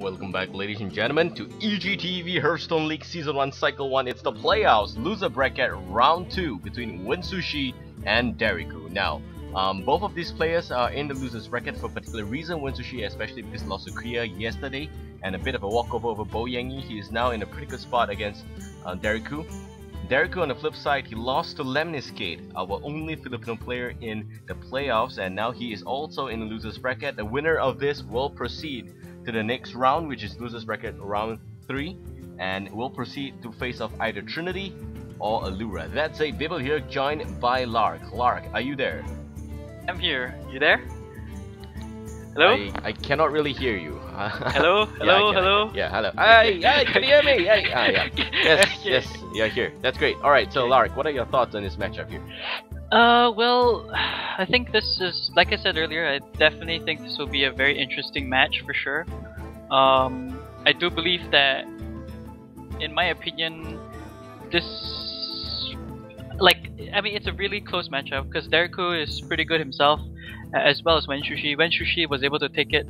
Welcome back, ladies and gentlemen, to EGTV Hearthstone League Season 1 Cycle 1. It's the Playoffs Loser Bracket Round 2 between Wensushi and Derikku. Now, both of these players are in the Losers Bracket for a particular reason. Wensushi, especially because he lost to Kriya yesterday and a bit of a walkover over Boyangi. He is now in a pretty good spot against Derikku. Derikku, on the flip side, he lost to Lemniskate, our only Filipino player in the playoffs, and now he is also in the Losers Bracket. The winner of this will proceed to the next round, which is Losers Bracket Round 3, and will proceed to face off either Trinity or Allura. That's it, Babael here, joined by Larc. Larc, are you there? I'm here. You there? Hello? I cannot really hear you. Hello? Hello? Hello? Yeah, hello. Hey, can you hear me? Hey, yeah. Yes, you're here. That's great. Alright, so Larc, what are your thoughts on this matchup here? Well, I think this is, like I said earlier, I definitely think this will be a very interesting match for sure. I do believe that, in my opinion, this, it's a really close matchup because Derikku is pretty good himself, as well as Wensushi. Wensushi was able to take it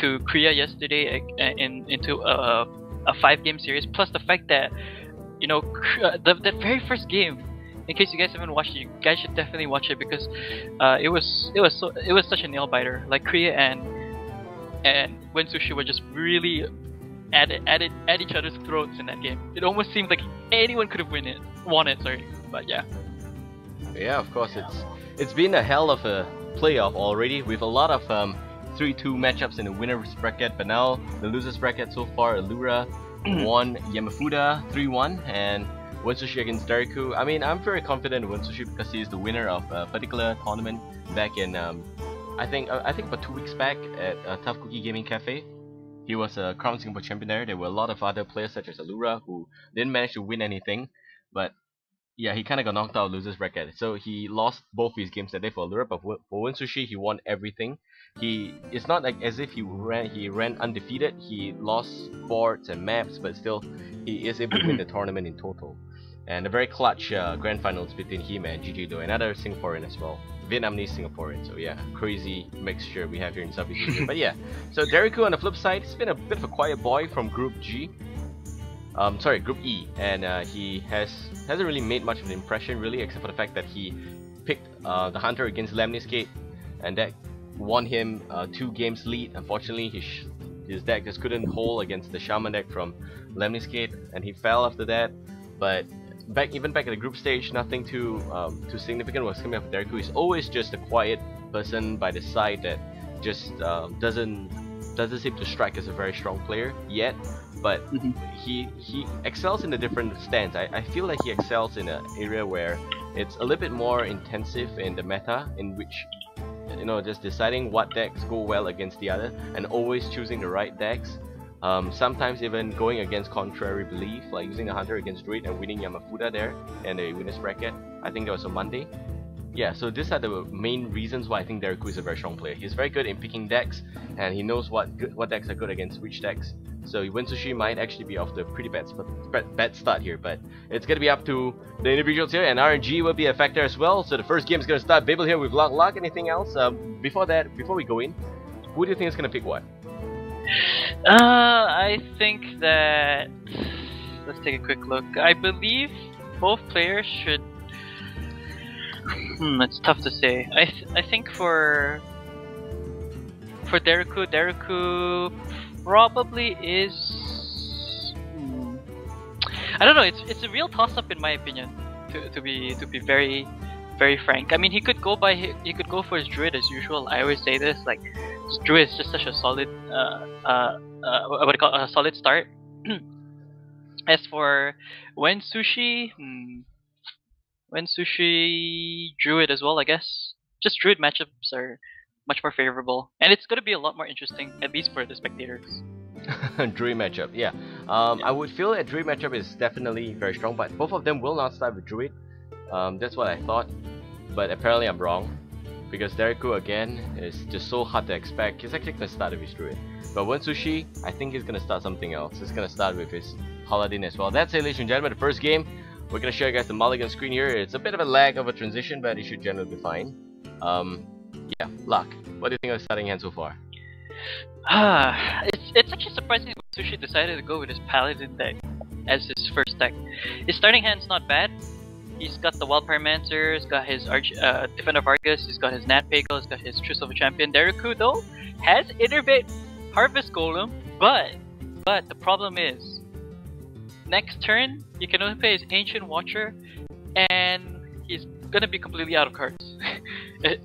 to Kriya yesterday into a 5-game series. Plus the fact that, you know, the very first game. In case you guys haven't watched it, you guys should definitely watch it because it was such a nail biter. Like Kriya and Wensushi were just really at each other's throats in that game. It almost seemed like anyone could have won it. Sorry, but yeah. Yeah, of course, it's been a hell of a playoff already with a lot of 3-2 matchups in the winner's bracket, but now the loser's bracket so far, Allura won Yamafuda 3-1 and Wensushi against Derikku. I mean, I'm very confident in Wensushi because he is the winner of a particular tournament back in, I think about 2 weeks back at Tough Cookie Gaming Cafe. He was a Crown Singapore champion there. There were a lot of other players such as Allura who didn't manage to win anything. But yeah, he kind of got knocked out of loser's bracket. So he lost both his games that day for Allura, but for Wensushi, he won everything. It's not like as if he ran undefeated. He lost boards and maps, but still, he is able to win the tournament in total. And a very clutch grand finals between him and GG Do, another Singaporean as well, Vietnamese Singaporean. So yeah, crazy mixture we have here in Southeast Asia. But yeah, so Derikku on the flip side, he's been a bit of a quiet boy from Group G. Sorry, Group E, and he hasn't really made much of an impression really, except for the fact that he picked the Hunter against Lemniskate, and that won him 2 games lead. Unfortunately, his deck just couldn't hold against the Shaman deck from Lemniskate, and he fell after that. But even back at the group stage, nothing too significant was coming up with Derikku. He's always just a quiet person by the side that just doesn't seem to strike as a very strong player yet. But he excels in a different stance. I feel like he excels in an area where it's a little bit more intensive in the meta, in which, you know, just deciding what decks go well against the other and always choosing the right decks. Sometimes even going against contrary belief, like using a Hunter against Druid and winning Yamafuda there and the winner's bracket. I think that was on Monday. Yeah, so these are the main reasons why I think Derikku is a very strong player. He's very good in picking decks, and he knows what decks are good against which decks. So Wensushi might actually be off to a pretty bad start here, but it's gonna be up to the individuals here, and RNG will be a factor as well. So the first game is gonna start. Babael here with Larc. Anything else? Before we go in, who do you think is gonna pick what? I think that, let's take a quick look. I believe both players should. It's tough to say. I think for Derikku probably is. I don't know. It's a real toss up in my opinion. To be very, very frank. I mean, he could go for his Druid as usual. I always say this, like, Druid is just such a solid a solid start. As for Wensushi, Wensushi Druid as well, I guess. Just Druid matchups are much more favorable, and it's going to be a lot more interesting, at least for the spectators. Druid matchup, yeah. I would feel that Druid matchup is definitely very strong, but both of them will not start with Druid. That's what I thought, but apparently I'm wrong. Because Derikku again is just so hard to expect. He's actually gonna start with his Druid. But Wensushi, I think he's gonna start something else. He's gonna start with his Paladin as well. That's it, ladies and gentlemen. The first game, we're gonna show you guys the mulligan screen here. It's a bit of a lag of a transition, but it should generally be fine. Yeah, Larc, what do you think of starting hand so far? It's It's actually surprising that Wensushi decided to go with his Paladin deck as his first deck. His starting hand's not bad. He's got the Wild Pyromancer, he's got his Defender of Argus, he's got his Nat Pagle, he's got his Truesilver Champion. Derikku though has Innervate, Harvest Golem, but the problem is, next turn you can only play his Ancient Watcher, and he's gonna be completely out of cards,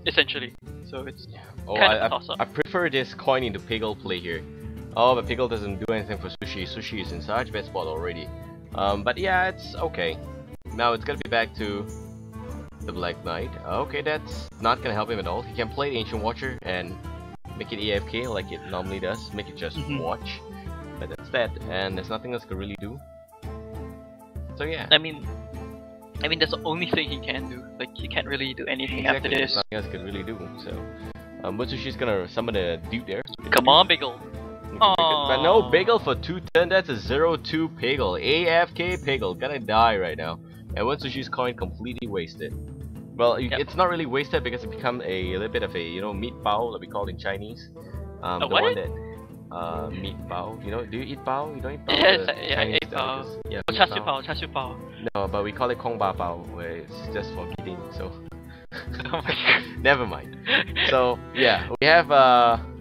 essentially. So it's kind of a toss-up. I prefer this coining to Pagle play here. Oh, but Pagle doesn't do anything for Sushi. Sushi is in such bad spot already. But yeah, it's okay. Now it's gonna be back to the Black Knight. Okay, that's not gonna help him at all. He can play the Ancient Watcher and make it AFK like it normally does, make it just watch. But that's that, and there's nothing else he can really do. So yeah. I mean that's the only thing he can do. Like he can't really do anything after this. Nothing else he can really do. So Mutsushi's gonna summon a dude there. Come on, Pagle. But no Pagle for 2 turns, that's a 0-2 Pagle. AFK Pagle, gonna die right now. And Wensushi's coin completely wasted. Well, it's not really wasted because it become a little bit of a, you know, meat bao that we call it in Chinese. The what? One that meat bao. You know, do you eat bao? You don't eat bao? Yes, yeah, eat bao. Yeah, char siu bao, char siu bao. No, but we call it kong ba bao, where it's just for eating. So, oh my God. Never mind. So yeah, we have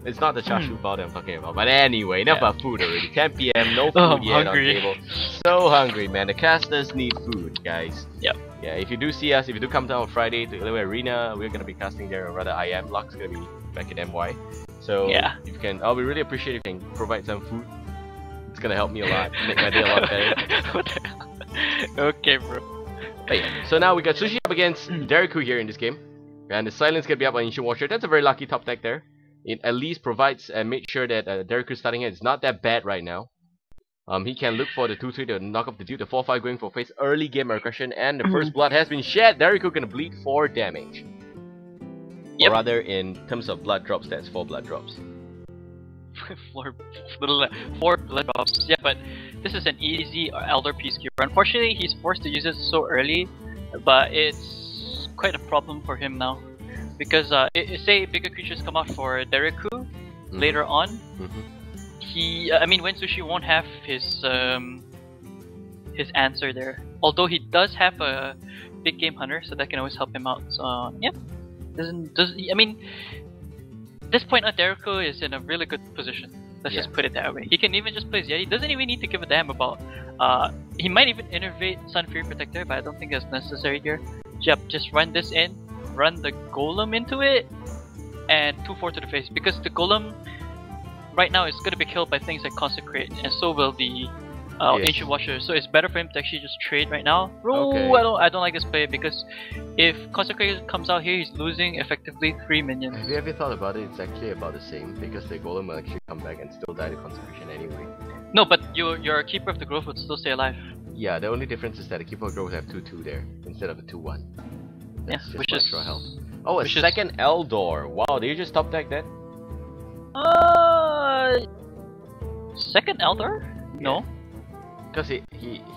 it's not the char siu bao that I'm talking about. But anyway, enough about food already. 10 p.m. No food yet hungry. On the table. So hungry, man. The casters need food, guys. Yep. Yeah, if you do see us, if you do come down on Friday to Leeroy Arena, we're gonna be casting there. Or rather, I am. Larc's gonna be back in MY. So yeah, if you can, I'll be really appreciate if you can provide some food. It's gonna help me a lot, make my day a lot better. Okay, bro. But yeah, so now we got Sushi up against Derikku here in this game, and the silence can be up on Ancient Watcher. That's a very lucky top deck there. It at least provides and make sure that Derikku's starting hand is not that bad right now. He can look for the 2-3 to knock up the dude, the 4-5 going for face early game aggression, and the first blood has been shed. Derikku can bleed 4 damage. Yep. Or rather, in terms of blood drops, that's 4 blood drops. 4 blood drops, yeah, but this is an easy Elder Peacekeeper. Unfortunately, he's forced to use it so early, but it's quite a problem for him now. Because say bigger creatures come out for Derikku later on, he Wensushi won't have his answer there. Although he does have a big game hunter, so that can always help him out. So yeah, at this point, Derikku is in a really good position. Let's just put it that way. He can even just play Zed. He doesn't even need to give a damn about. He might even innervate Sunfury Protector, but I don't think that's necessary here. Yep, just run this in. Run the golem into it and 2-4 to the face, because the golem right now is going to be killed by things like Consecrate, and so will the Ancient Watcher, so it's better for him to actually just trade right now. Okay. I don't like this play, because if Consecrate comes out here, he's losing effectively 3 minions. Have you ever thought about it? It's actually about the same, because the golem will actually come back and still die to Consecration anyway. No, but your Keeper of the Grove would still stay alive. Yeah, the only difference is that the Keeper of the Grove have 2-2 there instead of a 2-1. That's just which is health. Oh, a second Eldor. Wow, did you just top deck that? Second Eldor? Yeah. No. Because he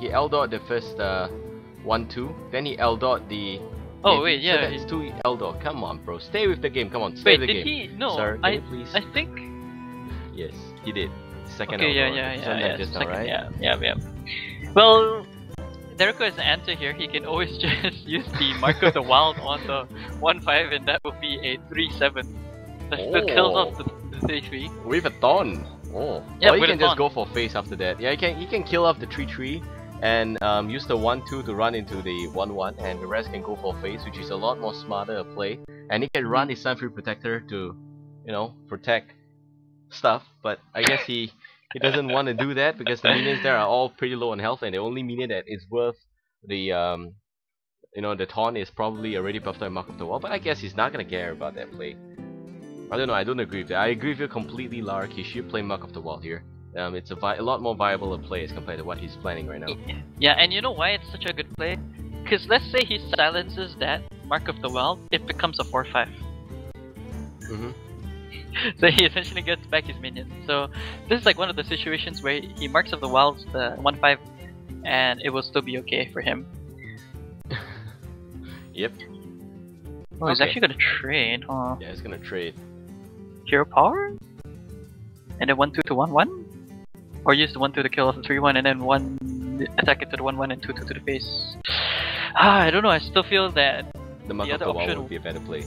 Eldored the first 1-2, then he Eldored the. Oh wait, yeah. So he's 2 Eldor. Come on, bro. Stay with the game. Come on, stay with the game. Wait, did he? No. Sir, can you please? I think. Yes, he did. Second Eldor. Yeah. Just second, now, right? Yeah. Well. Derikku has an answer here. He can always just use the Mark of the Wild on the 1-5, and that would be a 3-7. That still kills off the 3-3. With a Thorn. Oh. Yeah, or you can just go for face after that. Yeah, he can kill off the 3-3 and use the 1-2 to run into the 1-1, and the rest can go for face, which is a lot more smarter a play. And he can run his Sunfury Protector to, you know, protect stuff, but I guess he doesn't want to do that because the minions there are all pretty low on health, and the only minion that is worth the the taunt is probably already buffed by Mark of the Wall, but I guess he's not gonna care about that play. I don't know, I don't agree with that. I agree with you completely, Larc. He should play Mark of the Wall here. It's a lot more viable a play as compared to what he's planning right now. Yeah, and you know why it's such a good play? Because let's say he silences that Mark of the Wall, it becomes a 4-5. So he essentially gets back his minions. So this is like one of the situations where he marks of the wilds the 1-5, and it will still be okay for him. Yep. Oh, he's actually gonna trade, huh? Yeah, he's gonna trade. Hero power? and then 1-2 to 1-1? Or use the 1-2 to kill off the 3-1 and then 1 attack it to the 1-1 and 2-2 to the face. I don't know, I still feel that the Monk of the Wall would be a better play.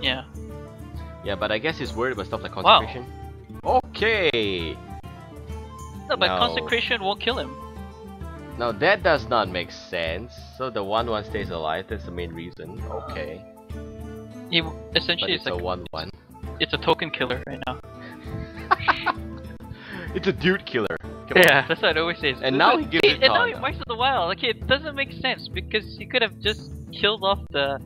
Yeah. Yeah, but I guess he's worried about stuff like Consecration. Wow. Okay! No, but now, Consecration won't kill him. Now that does not make sense. So the 1-1 stays alive, that's the main reason. Okay. He essentially it's like a 1-1. It's a token killer right now. It's a dude killer. Yeah, that's what I always say. And now he gives it. And now he marks the wild. Like it doesn't make sense because he could have just killed off the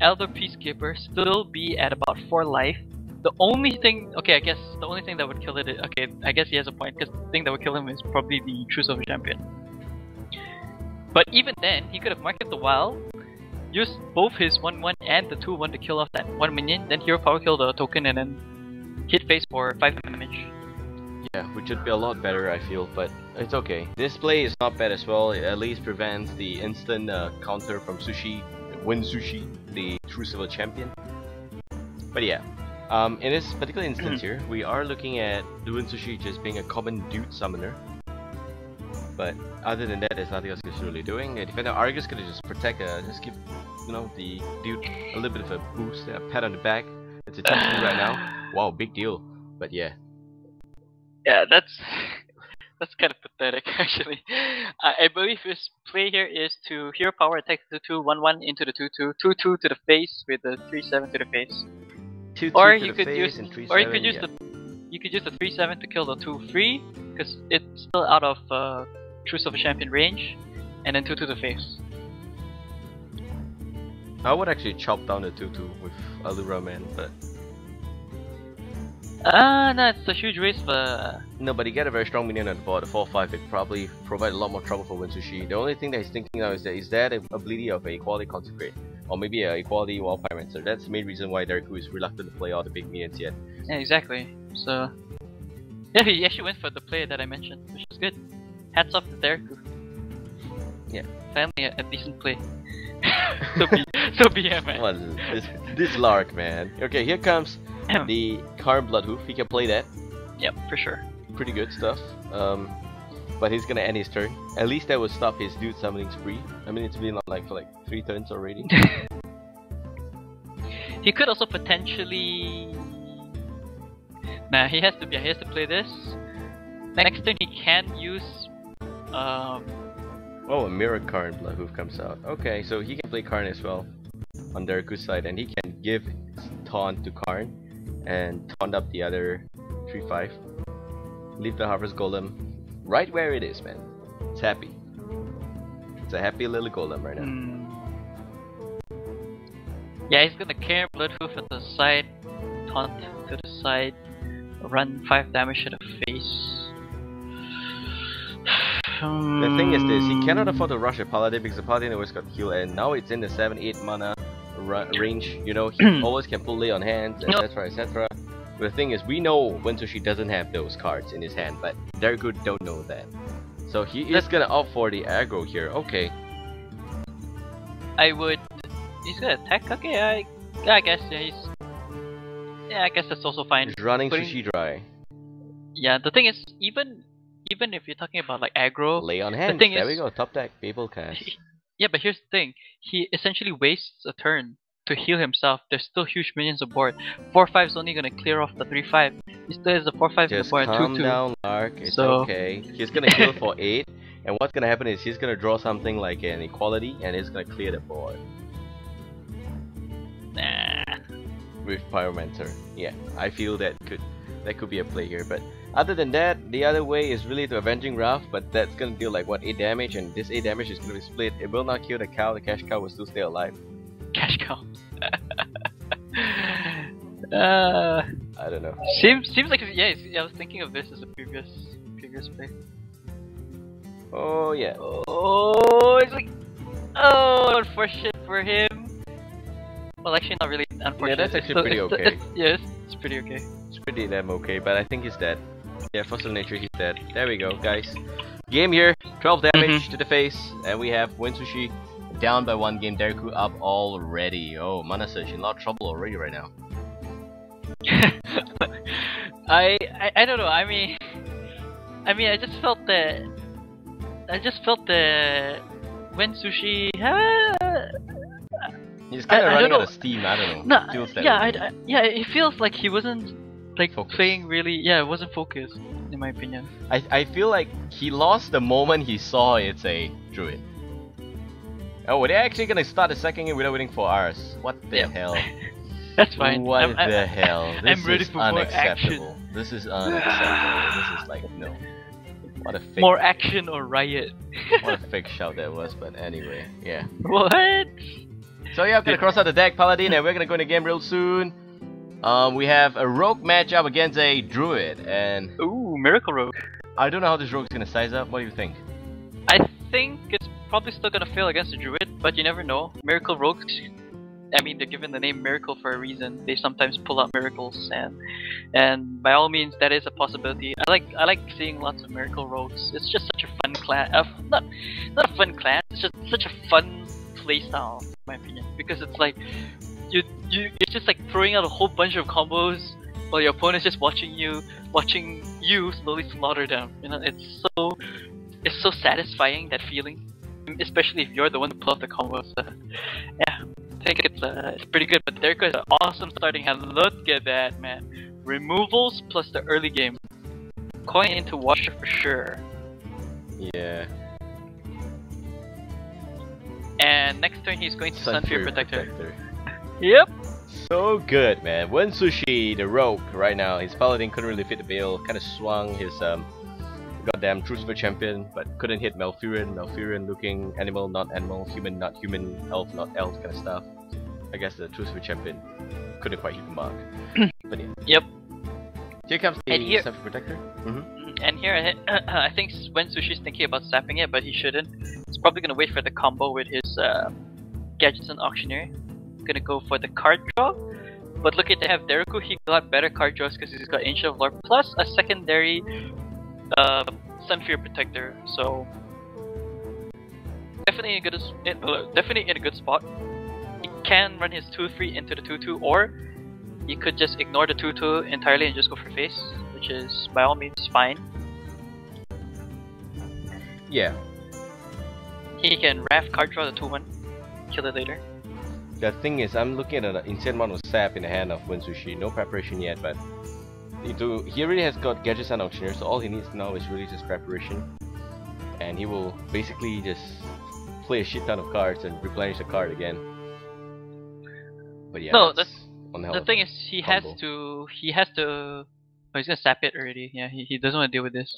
Elder Peacekeeper, still be at about 4 life. The only thing, okay, I guess the only thing that would kill it is, okay, I guess he has a point because the thing that would kill him is probably the Truesilver Champion. But even then, he could have marked the wild, used both his 1-1 and the 2-1 to kill off that 1 minion, then hero power kill the token and then hit face for 5 damage. Yeah, which would be a lot better I feel, but it's okay. This play is not bad as well, it at least prevents the instant counter from Wensushi, the Truesilver Champion. But yeah, in this particular instance here, we are looking at the Wensushi just being a common dude summoner. But other than that, there's nothing else he's really doing. The defender Argus could just protect, just give, you know, the dude a little bit of a boost, a pat on the back. It's a team right now. Wow, big deal. But yeah. Yeah, that's kind of pathetic actually. I believe his play here is to hero power attack the 2-1-1 into the 2-2, 2-2 to the face with the 3-7 to the face. You could use the 3-7 to kill the 2-3 because it's still out of Truesilver Champion range, and then 2-2 to the face. I would actually chop down the 2-2 with Allura man, but no, it's a huge waste for... No, but he got a very strong minion on the board, a 4-5, it probably provide a lot more trouble for Wensushi. The only thing that he's thinking now is that there an ability of an Equality Consecrate? Or maybe an Equality Wild Pyromancer. That's the main reason why Derikku is reluctant to play all the big minions yet. Yeah, exactly. So... yeah, he actually went for the play that I mentioned, which is good. Hats off to Derikku. Yeah. Finally a decent play. so be him, man. What is this Larc, man. Okay, here comes... the Cairne Bloodhoof, he can play that. Yep, for sure. Pretty good stuff. But he's gonna end his turn. At least that would stop his dude summoning spree. I mean, it's been on like for like 3 turns already. He could also potentially. Nah, he has to play this. Next turn he can use. Oh, a mirror Cairne Bloodhoof comes out. Okay, so he can play Cairne as well on Derikku's side, and he can give taunt to Cairne. And taunt up the other 3-5. Leave the Harvest Golem right where it is, man. It's happy. It's a happy little golem right now. Yeah, he's gonna Cairne Bloodhoof at the side, taunt to the side, run 5 damage to the face. The thing is this, he cannot afford to rush a Paladin because the Paladin always got healed and now it's in the 7-8 mana range, you know, he always can pull lay on hands, etc, etc. But the thing is, we know Wensushi doesn't have those cards in his hand, but Derikku don't know that. So he is gonna opt for the aggro here, okay. He's gonna attack? Okay, I guess, yeah, yeah, I guess that's also fine. He's running sushi dry. Yeah, the thing is, even if you're talking about like aggro... lay on hands, there we go, top deck, people cast. Yeah, but here's the thing, he essentially wastes a turn to heal himself. There's still huge minions aboard. 4-5 is only gonna clear off the 3-5. He still has the 4-5 aboard, 2-2. Calm down, Larc, it's okay. He's gonna heal for 8, and what's gonna happen is he's gonna draw something like an Equality, and he's gonna clear the board. Nah. With Pyromancer. Yeah, I feel that could be a play here, but... other than that, the other way is really to Avenging Wrath, but that's gonna deal like what, 8 damage, and this 8 damage is gonna be split. It will not kill the cow, the cash cow will still stay alive. Cash cow. I don't know. Seems like, yeah, I was thinking of this as a previous play. Oh yeah. Oh, it's like, oh, unfortunate for him. Well, actually not really unfortunate. Yeah, that's actually pretty okay. Yes, yeah, it's pretty okay. It's pretty damn okay, but I think he's dead. Yeah, Fossil Nature, he's dead. There we go, guys. Game here, 12 damage to the face, and we have Wensushi down by 1 game, Derikku up already. Oh, Mana Surge in a lot of trouble already right now. I don't know. I mean, I just felt the Wensushi. He's kind of running out of steam. I don't know. No, yeah, it feels like he wasn't like focused. Playing really. Yeah, it wasn't focused, in my opinion. I feel like he lost the moment he saw it's a druid. Oh, were they actually gonna start the second game without waiting for ours? What the hell? That's fine. What the hell? This is unacceptable. This is unacceptable. This is like, no. What a fake. More action or riot. What a fake shout that was, but anyway, yeah. What? So yeah, I'm gonna cross out the deck, Paladin, and we're gonna go in the game real soon. We have a rogue matchup against a druid, and... Ooh, Miracle Rogue. I don't know how this rogue's gonna size up. What do you think? I think it's probably still gonna fail against the druid, but you never know. Miracle Rogues, I mean, they're given the name Miracle for a reason. They sometimes pull out miracles, and by all means, that is a possibility. I like seeing lots of Miracle Rogues. It's just such a fun class. Not a fun class. It's just such a fun playstyle, in my opinion, because it's like it's just like throwing out a whole bunch of combos while your opponent's just watching you slowly slaughter them. You know, it's so satisfying, that feeling, especially if you're the one to pull out the combos. Yeah. I think it's pretty good, but Derikku is an awesome starting hand. Look at that, man. Removals plus the early game. Coin into Watcher for sure. Yeah. And next turn he's going to Sunfury Protector. Yep. So good, man. Wensushi, the rogue, right now. His Paladin couldn't really fit the bill. Kind of swung his goddamn Truesilver Champion, but couldn't hit Malfurion. Malfurion looking animal, not animal, human, not human, elf, not elf kind of stuff. I guess the Truesilver Champion couldn't quite hit the mark. But yeah. Yep. Here comes the Sunfury Protector. Mm-hmm. And here I think Wensushi's thinking about sapping it, but he shouldn't. He's probably going to wait for the combo with his Gadgetzan Auctioneer. Going to go for the card draw. But looking to have Derikku, he got better card draws because he's got Ancient of Larc plus a secondary Sunfury Protector, so definitely in a good spot. He can run his 2-3 into the 2-2, or he could just ignore the 2-2 entirely and just go for face, which is by all means fine. Yeah. He can Raft card draw the 2-1, kill it later. The thing is, I'm looking at an insane amount of sap in the hand of Wensushi. No preparation yet, but. He already has got Gadgetzan Auctioneer, so all he needs now is really just preparation, and he will basically just play a shit ton of cards and replenish the card again. But yeah, no, the thing is, he has to. Oh, he's gonna sap it already. Yeah, he doesn't want to deal with this.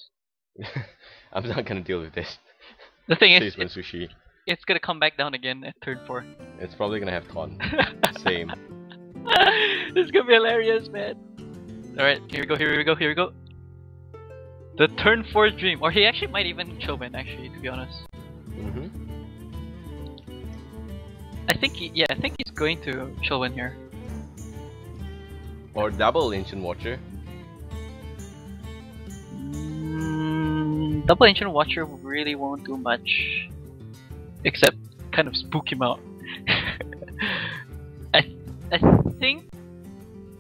I'm not gonna deal with this. The thing is, it's gonna come back down again at turn 4. It's probably gonna have con. Same. This is gonna be hilarious, man. Alright, here we go. The turn 4 dream, or he actually might even Chobin, actually, to be honest. Mm-hmm. I think he's going to Chobin here. Or double Ancient Watcher. Double Ancient Watcher really won't do much, except kind of spook him out.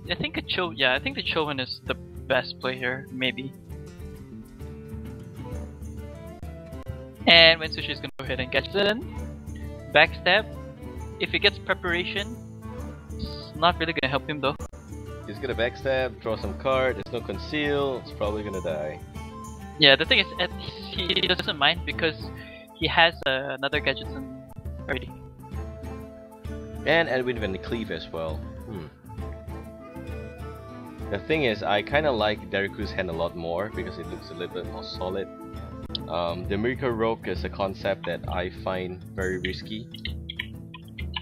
I think the Chobin is the best play here, maybe. And Wensushi is gonna go ahead and catch it in. Backstab. If he gets preparation, it's not really gonna help him though. He's gonna backstab, draw some card, there's no conceal, it's probably gonna die. Yeah, the thing is, he doesn't mind because he has another Gadgetzan already. And Edwin Van de Cleave as well. Hmm. The thing is, I kind of like Derikku's hand a lot more because it looks a little bit more solid. The Miracle Rogue is a concept that I find very risky.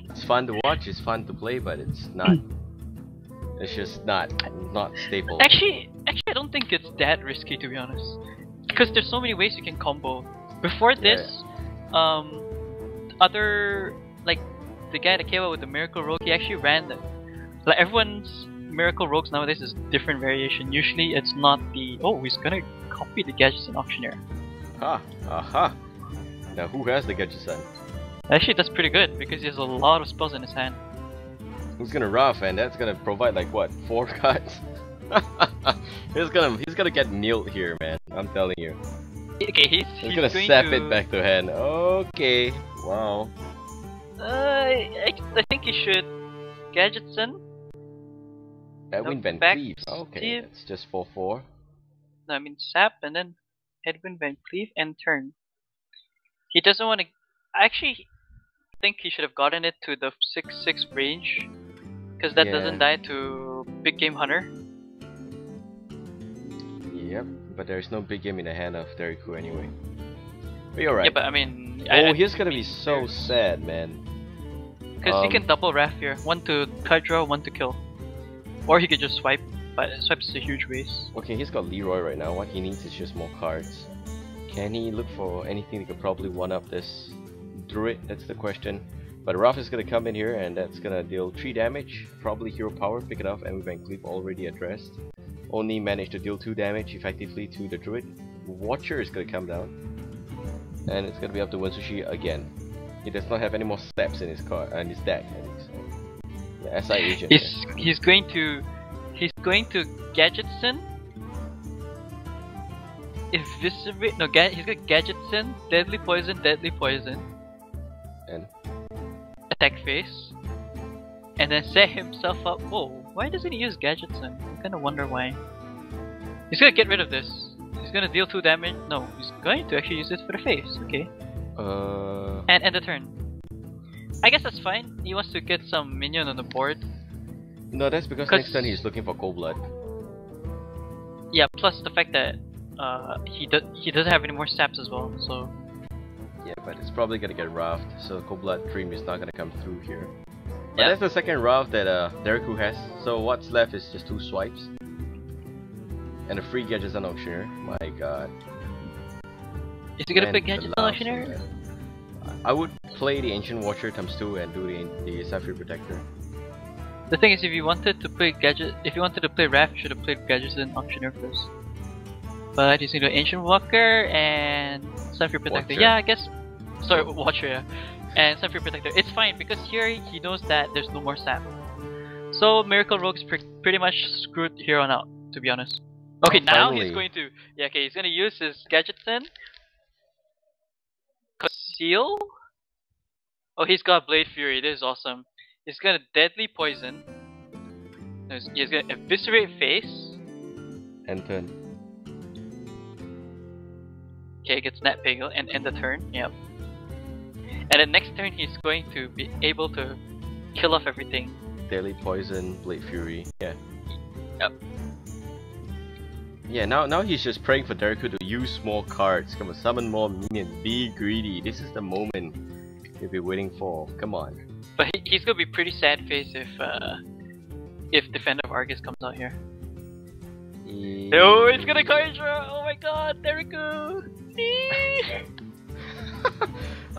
It's fun to watch, it's fun to play, but it's not. It's just not stable. Actually, I don't think it's that risky, to be honest, because there's so many ways you can combo. Before this, the guy that came out with the Miracle Rogue, he actually ran them. Like everyone's Miracle Rogues nowadays is different variation. Usually it's not the he's gonna copy the Gadgetzan Auctioneer. Aha. Now who has the Gadgetzan? Actually that's pretty good because he has a lot of spells in his hand. Who's gonna rough, and that's gonna provide like what, 4 cards? He's gonna get kneeled here, man. I'm telling you. Okay, he's gonna sap it back to hand. Okay. Wow. I think he should Gadgetzan. Edwin Van Cleef. Okay, it's just 4/4. No, I mean sap and then Edwin Van Cleef and turn. He doesn't want to. Actually, I think he should have gotten it to the 6/6 range, because that doesn't die to Big Game Hunter. Yep, but there is no big game in the hand of Derikku anyway. But you're right. Yeah, but I mean. Oh, he's gonna be so sad, man. Because he can double wrath here. One to card draw, one to kill. Or he could just swipe, but swipe is a huge waste. Okay, he's got Leeroy right now. What he needs is just more cards. Can he look for anything that could probably one-up this Druid? That's the question. But Raph is gonna come in here and that's gonna deal 3 damage. Probably hero power, pick it up, and Van Cleef already addressed. Only managed to deal 2 damage effectively to the Druid. Watcher is gonna come down. And it's gonna be up to Wensushi again. He does not have any more steps in his card and his deck. Yeah, SI agent. He's going to Gadgetzan. Eviscerate. No, he's got Gadgetzan, Deadly Poison, and attack phase, and then set himself up. Oh, why doesn't he use Gadgetzan? I kind of wonder why. He's gonna get rid of this. He's gonna deal 2 damage. No, he's going to actually use it for the phase. Okay. And end the turn. I guess that's fine. He wants to get some minion on the board. No, that's because next turn he's looking for Cold Blood. Yeah, plus the fact that he doesn't have any more saps as well, so. Yeah, but it's probably gonna get Rafted, so Cold Blood Dream is not gonna come through here. But that's the second Raft that Derikku has. So what's left is just 2 swipes and a free Gadgetzan Auctioneer. My God. Is he gonna pick Gadgetzan Auctioneer? I would play the Ancient Watcher ×2 and do the Sunfury Protector. The thing is, if you wanted to play Wrath, you should have played Gadgetzan Auctioneer first. But he's gonna do Ancient Walker and Sunfury Protector. Watcher. Yeah, I guess. Sorry, Watcher. Yeah, and Sunfury Protector. It's fine because here he knows that there's no more sap. So Miracle Rogue's pretty much screwed here on out, to be honest. Okay, oh, now finally. He's going to. Yeah, okay, he's gonna use his Gadgetzan. Conceal. Oh, he's got Blade Fury, this is awesome. He's gonna Deadly Poison. No, he's gonna Eviscerate Face. End turn. Okay, gets Nat Pagle and end the turn, yep. And the next turn he's going to be able to kill off everything. Deadly Poison, Blade Fury, yeah. Yep. Yeah, now he's just praying for Derikku to use more cards. Come on, summon more minions, be greedy. This is the moment he'll be waiting for. Come on. But he's gonna be pretty sad face if Defender of Argus comes out here. No, it's gonna card draw. Oh my God, Derikku.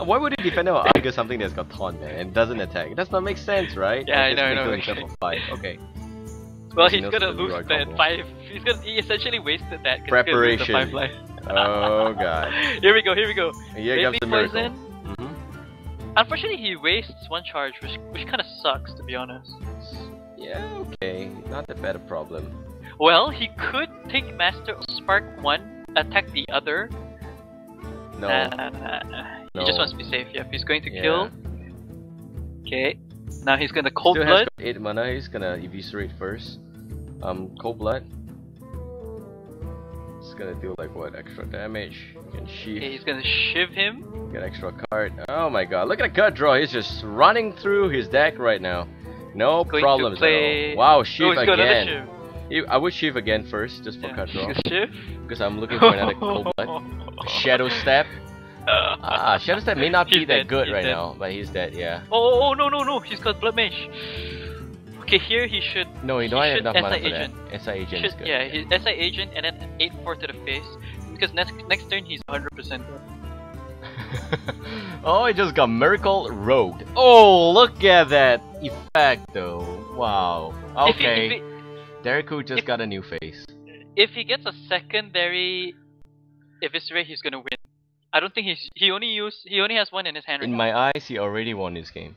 Why would he Defender of Argus something that's got taunt, man, and doesn't attack? It does not make sense, right? Yeah, I know. Okay. Well, he's gonna lose that 5. He essentially wasted that. Preparation. He's gonna lose the 5 life. Oh God. Here we go. Here comes the miracle. Unfortunately, he wastes 1 charge, which kind of sucks, to be honest. Yeah, okay, not that bad a problem. Well, he could take Master of Spark 1, attack the other. No. He just wants to be safe. Yep, he's going to kill. Okay, now he's gonna Cold Blood. Still has got 8 mana. He's gonna Eviscerate first. Cold Blood. He's gonna do like what? Extra damage. Can shiv. Okay, he's gonna shiv him. Get extra card. Oh my God! Look at the card draw. He's just running through his deck right now. No problems at all. Wow, shiv again. I would shiv again first, just for card draw. Shiv? Because I'm looking for another Cold Blood. Shadow Step. Shadow Step may not be that good right now, but he's dead. Yeah. Oh no! He's got Blood Mage. Okay, here he should. No, he don't have enough mana for that. SI agent is good. Yeah, his SI agent and then 8/4 to the face. Because next turn he's 100% good. Oh, he just got Miracle Rogued. Oh, look at that effect though. Wow. Okay. Derikku just got a new face. If he gets a secondary Eviscerate, he's gonna win. I don't think he only has 1 in his hand right now. In my eyes, he already won this game.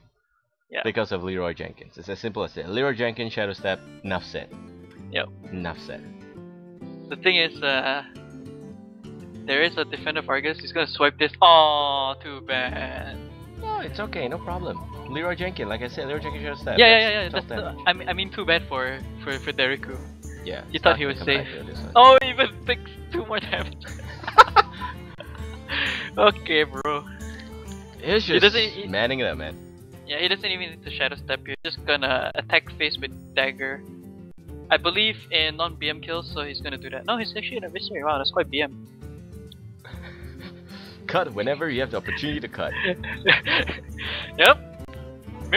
Yeah. Because of Leeroy Jenkins. It's as simple as that. Leeroy Jenkins, Shadow Step, enough said. Yep. Enough said. The thing is, there is a Defender Vargas. He's gonna swipe this. Oh, too bad. No, it's okay. No problem. Leeroy Jenkins, like I said, Leeroy Jenkins should have stabbed. Yeah. That's the, I mean, too bad for Derikku. Yeah. He thought he was safe. Oh, he even takes 2 more damage. Okay, bro. He's just manning that, man. Yeah, he doesn't even need to Shadow Step. You're just gonna attack face with Dagger. I believe in non-BM kills, so he's gonna do that. No, he's actually an Eviscerate. Wow, that's quite BM. Cut whenever you have the opportunity to cut. Yep.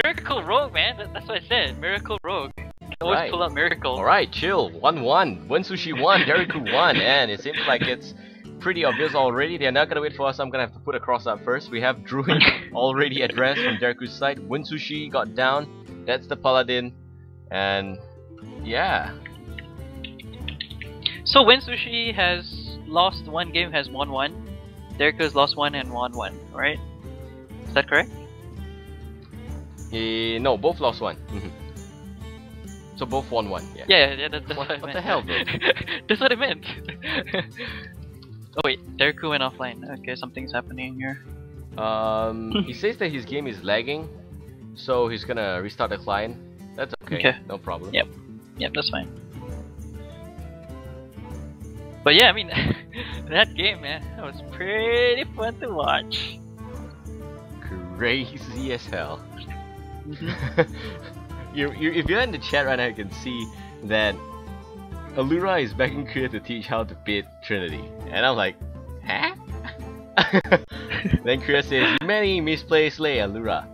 Miracle Rogue, man. That's what I said. Miracle Rogue. Always pull out Miracle. Alright, chill. 1-1. Wensushi won. Derikku won. And it seems like it's pretty obvious already. They're not gonna wait for us. I'm gonna have to put a cross up first. We have Druid already addressed from Derikku's side. Wensushi got down. That's the Paladin. And yeah. So Wensushi has lost 1 game, has won 1. Derikku has lost 1 and won 1, right? Is that correct? No, both lost 1. So both won 1. Yeah. Yeah. That's what the hell, bro? That's what I meant. Oh wait, Derikku went offline. Okay, something's happening here. He says that his game is lagging, so he's gonna restart the client. That's okay. No problem. Yep, that's fine. But yeah, I mean, that game, man, that was pretty fun to watch. Crazy as hell. If you're in the chat right now, you can see that Allura is back in Kriya to teach how to beat Trinity. And I'm like, huh? Then Kriya says, many misplaced lay, Allura.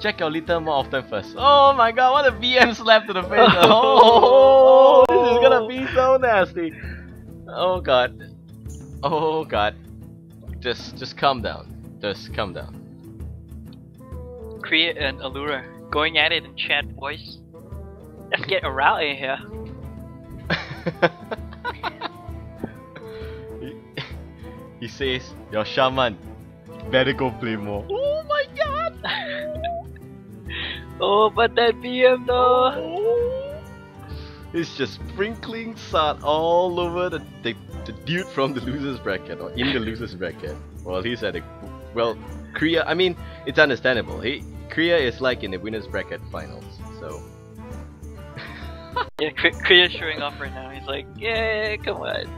Check your litter more often first. Oh my god, what a BM slap to the face! Oh, this is gonna be so nasty. Oh god. Oh god. Just calm down. Just calm down. Kriya and Allura going at it in chat, boys. Let's get a route in here. He says, your shaman, better go play more. Oh my god! Oh, but that BM though! Oh. It's just sprinkling salt all over the dude from the loser's bracket, or in the loser's bracket. Well, he's at a... well, Kriya, I mean, it's understandable. Kriya is like in the winner's bracket finals, so... yeah, Kriya's showing off right now. He's like, yeah, come on.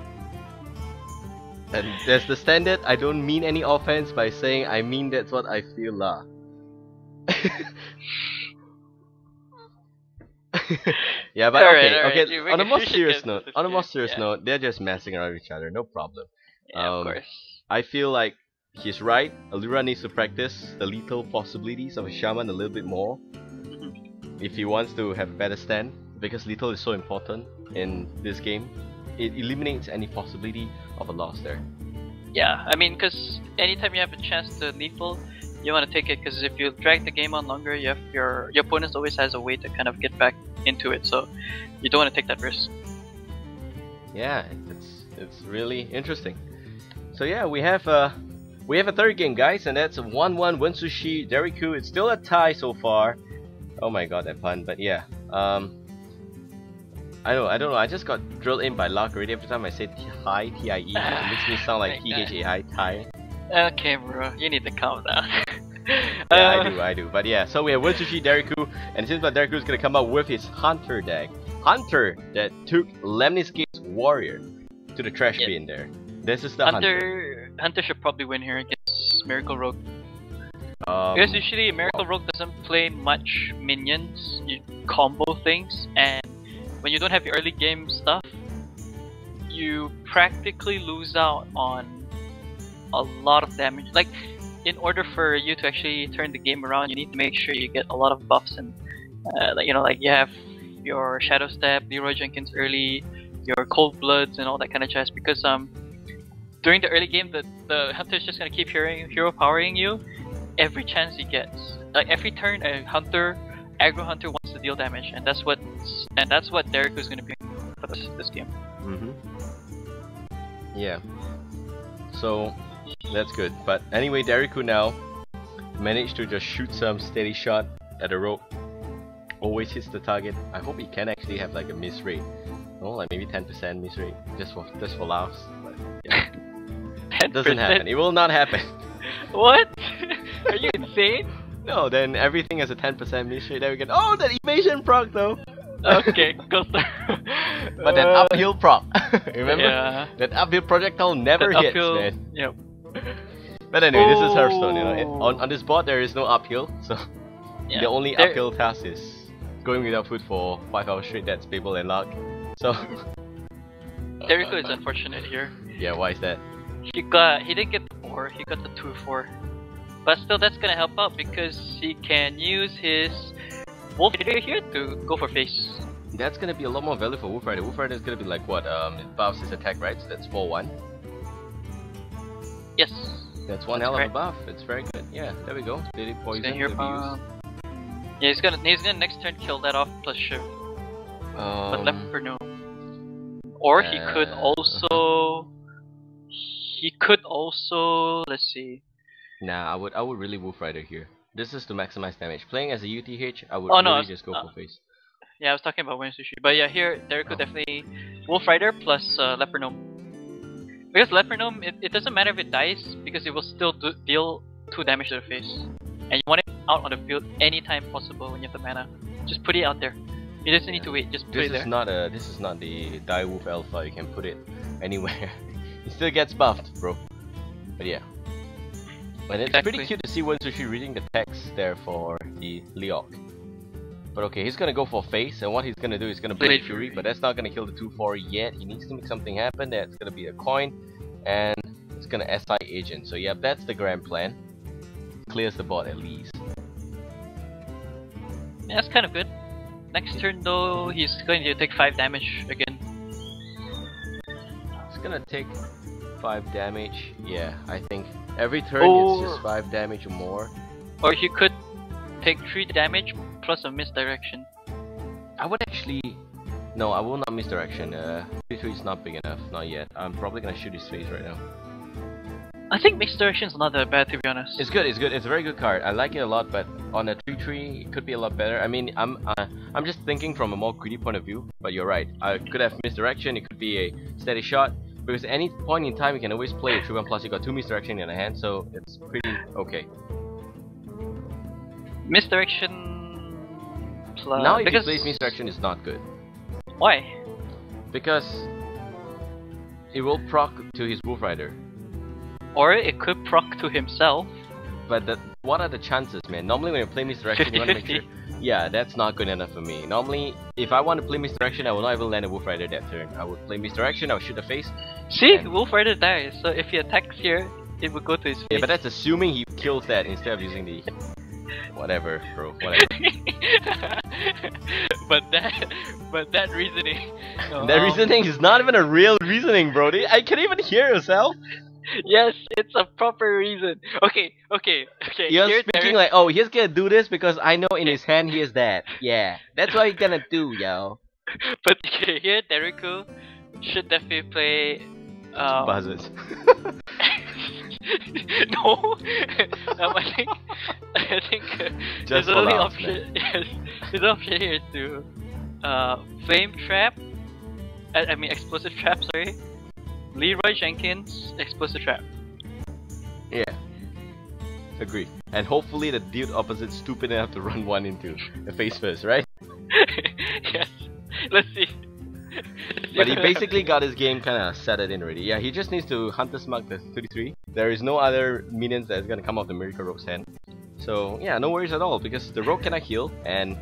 And there's the standard, I don't mean any offense by saying I mean that's what I feel lah. Yeah, but okay. On a more serious note, they're just messing around with each other. No problem. Yeah, of course. I feel like he's right. Allura needs to practice the lethal possibilities of a shaman a little bit more if he wants to have a better stand, because lethal is so important in this game. It eliminates any possibility of a loss there. Yeah, I mean, because anytime you have a chance to lethal, you want to take it, because if you drag the game on longer, you have your opponent always has a way to kind of get back into it, so you don't want to take that risk. Yeah, it's really interesting. So yeah, we have a 3rd game, guys, and that's 1-1 Wensushi Derikku. It's still a tie so far. Oh my god, that pun! But yeah, I don't know. I just got drilled in by Larc already. Every time I say tie, T-I-E, it makes me sound like T-H-A-I, tie. Okay, bro, you need to calm down. Yeah, I do. But yeah, so we have Wensushi, Derikku, and it seems like Derikku is gonna come up with his Hunter deck. Hunter that took Lemniskate's Warrior to the trash bin there. This is the Hunter. Hunter should probably win here against Miracle Rogue. Because usually Miracle Rogue doesn't play much minions, you combo things, and when you don't have your early game stuff, you practically lose out on a lot of damage. Like, in order for you to actually turn the game around, you need to make sure you get a lot of buffs, and like, you know, like you have your Shadow Step, Leeroy Jenkins early, your Cold Bloods and all that kind of jazz, because during the early game the Hunter is just gonna keep hero powering you every chance he gets. Like every turn a Hunter, aggro Hunter wants to deal damage, and that's what Derikku is gonna be for this game. Yeah. So that's good, but anyway, Derikku now managed to just shoot some steady shot at the rope always hits the target. I hope he can actually have like a miss rate. Oh, like maybe 10% miss rate, just for laughs. But yeah. It doesn't happen. It will not happen. What? Are you insane? No, then everything has a 10% miss rate. There we go. Oh, that evasion proc though. Okay, cool. But that uphill proc. Remember? Yeah. That uphill projectile never hits, man. Yep. But anyway, this is Hearthstone, you know. On this board there is no uphill, so yeah. The only uphill task is going without food for 5 hours straight. That's Babael and Larc. So Derikku is unfortunate here. Yeah, why is that? He didn't get the 4, he got the 2/4. But still, that's gonna help out because he can use his Wolf Rider here to go for face. That's gonna be a lot more value for Wolf Rider. Wolf Rider is gonna be like what? It buffs his attack, right? So that's 4/1. Yes. That's one hell of a buff. It's very good. Yeah, there we go. Deadly Poison. Yeah, he's gonna next turn kill that off plus shift. But left for no. Or he could also. He could also. Let's see. Nah, I would really Wolf Rider here. This is to maximize damage. Playing as a UTH, I would just go for face. Yeah, I was talking about Wensushi, but yeah, here Derikku definitely Wolf Rider plus Leopard Gnome. Because Leopard Gnome, it doesn't matter if it dies because it will still deal 2 damage to the face, and you want it out on the field anytime possible when you have the mana. Just put it out there. You just need to wait. Just put it there. This is not the Die Wolf Alpha. You can put it anywhere. It still gets buffed, bro. But yeah. But it's pretty cute to see Wensushi reading the text there for the Leeroy. But okay, he's gonna go for face, and what he's gonna do is gonna Blade Fury, but that's not gonna kill the 2/4 yet. He needs to make something happen. That's gonna be a coin, and it's gonna SI agent. So yeah, that's the grand plan. Clears the board at least. Yeah, that's kind of good. Next turn though, he's going to take 5 damage again. He's gonna take 5 damage. Yeah, I think. Every turn it's just 5 damage or more. Or you could take 3 damage plus a misdirection. I would actually... No, I will not misdirection. 3/3 is not big enough, not yet. I'm probably gonna shoot his face right now. I think misdirection is not that bad, to be honest. It's good, it's good. It's a very good card. I like it a lot, but on a 3/3 it could be a lot better. I mean, I'm just thinking from a more greedy point of view, but you're right. I could have misdirection, it could be a steady shot. Because at any point in time, you can always play a 3/1 plus, you got 2 misdirection in the hand, so it's pretty okay. Misdirection plus... Now if you play misdirection, it's not good. Why? Because it will proc to his Wolf Rider. Or it could proc to himself. But what are the chances, man? Normally when you play misdirection, 50, you want to make sure... Yeah, that's not good enough for me. Normally, if I want to play misdirection, I will not even land a Wolf Rider that turn. I would play misdirection, I would shoot the face. See, Wolf Rider dies, so if he attacks here, it would go to his face. Yeah, but that's assuming he kills that instead of using the... Whatever, bro, whatever. But that reasoning... No, that reasoning is not even a real reasoning, bro. I can't even hear yourself. Yes, it's a proper reason. Okay. You're speaking like, oh, he's gonna do this because I know in his hand he is that. Yeah, that's what he's gonna do, yo. But here, Derikku should definitely play... buzzards. No! I think there's only option... Yes, there's an option here to... Flame Trap... I mean, Explosive Trap, sorry. Leeroy Jenkins, Explosive Trap. Yeah. Agree. And hopefully the dude opposite stupid enough to run one into the face first, right? Yes. Let's see. But he basically got his game kind of set it in already. Yeah, he just needs to Hunter's Mark the 33. There is no other minions that is going to come off the Miracle Rogue's hand. So yeah, no worries at all because the Rogue cannot heal and...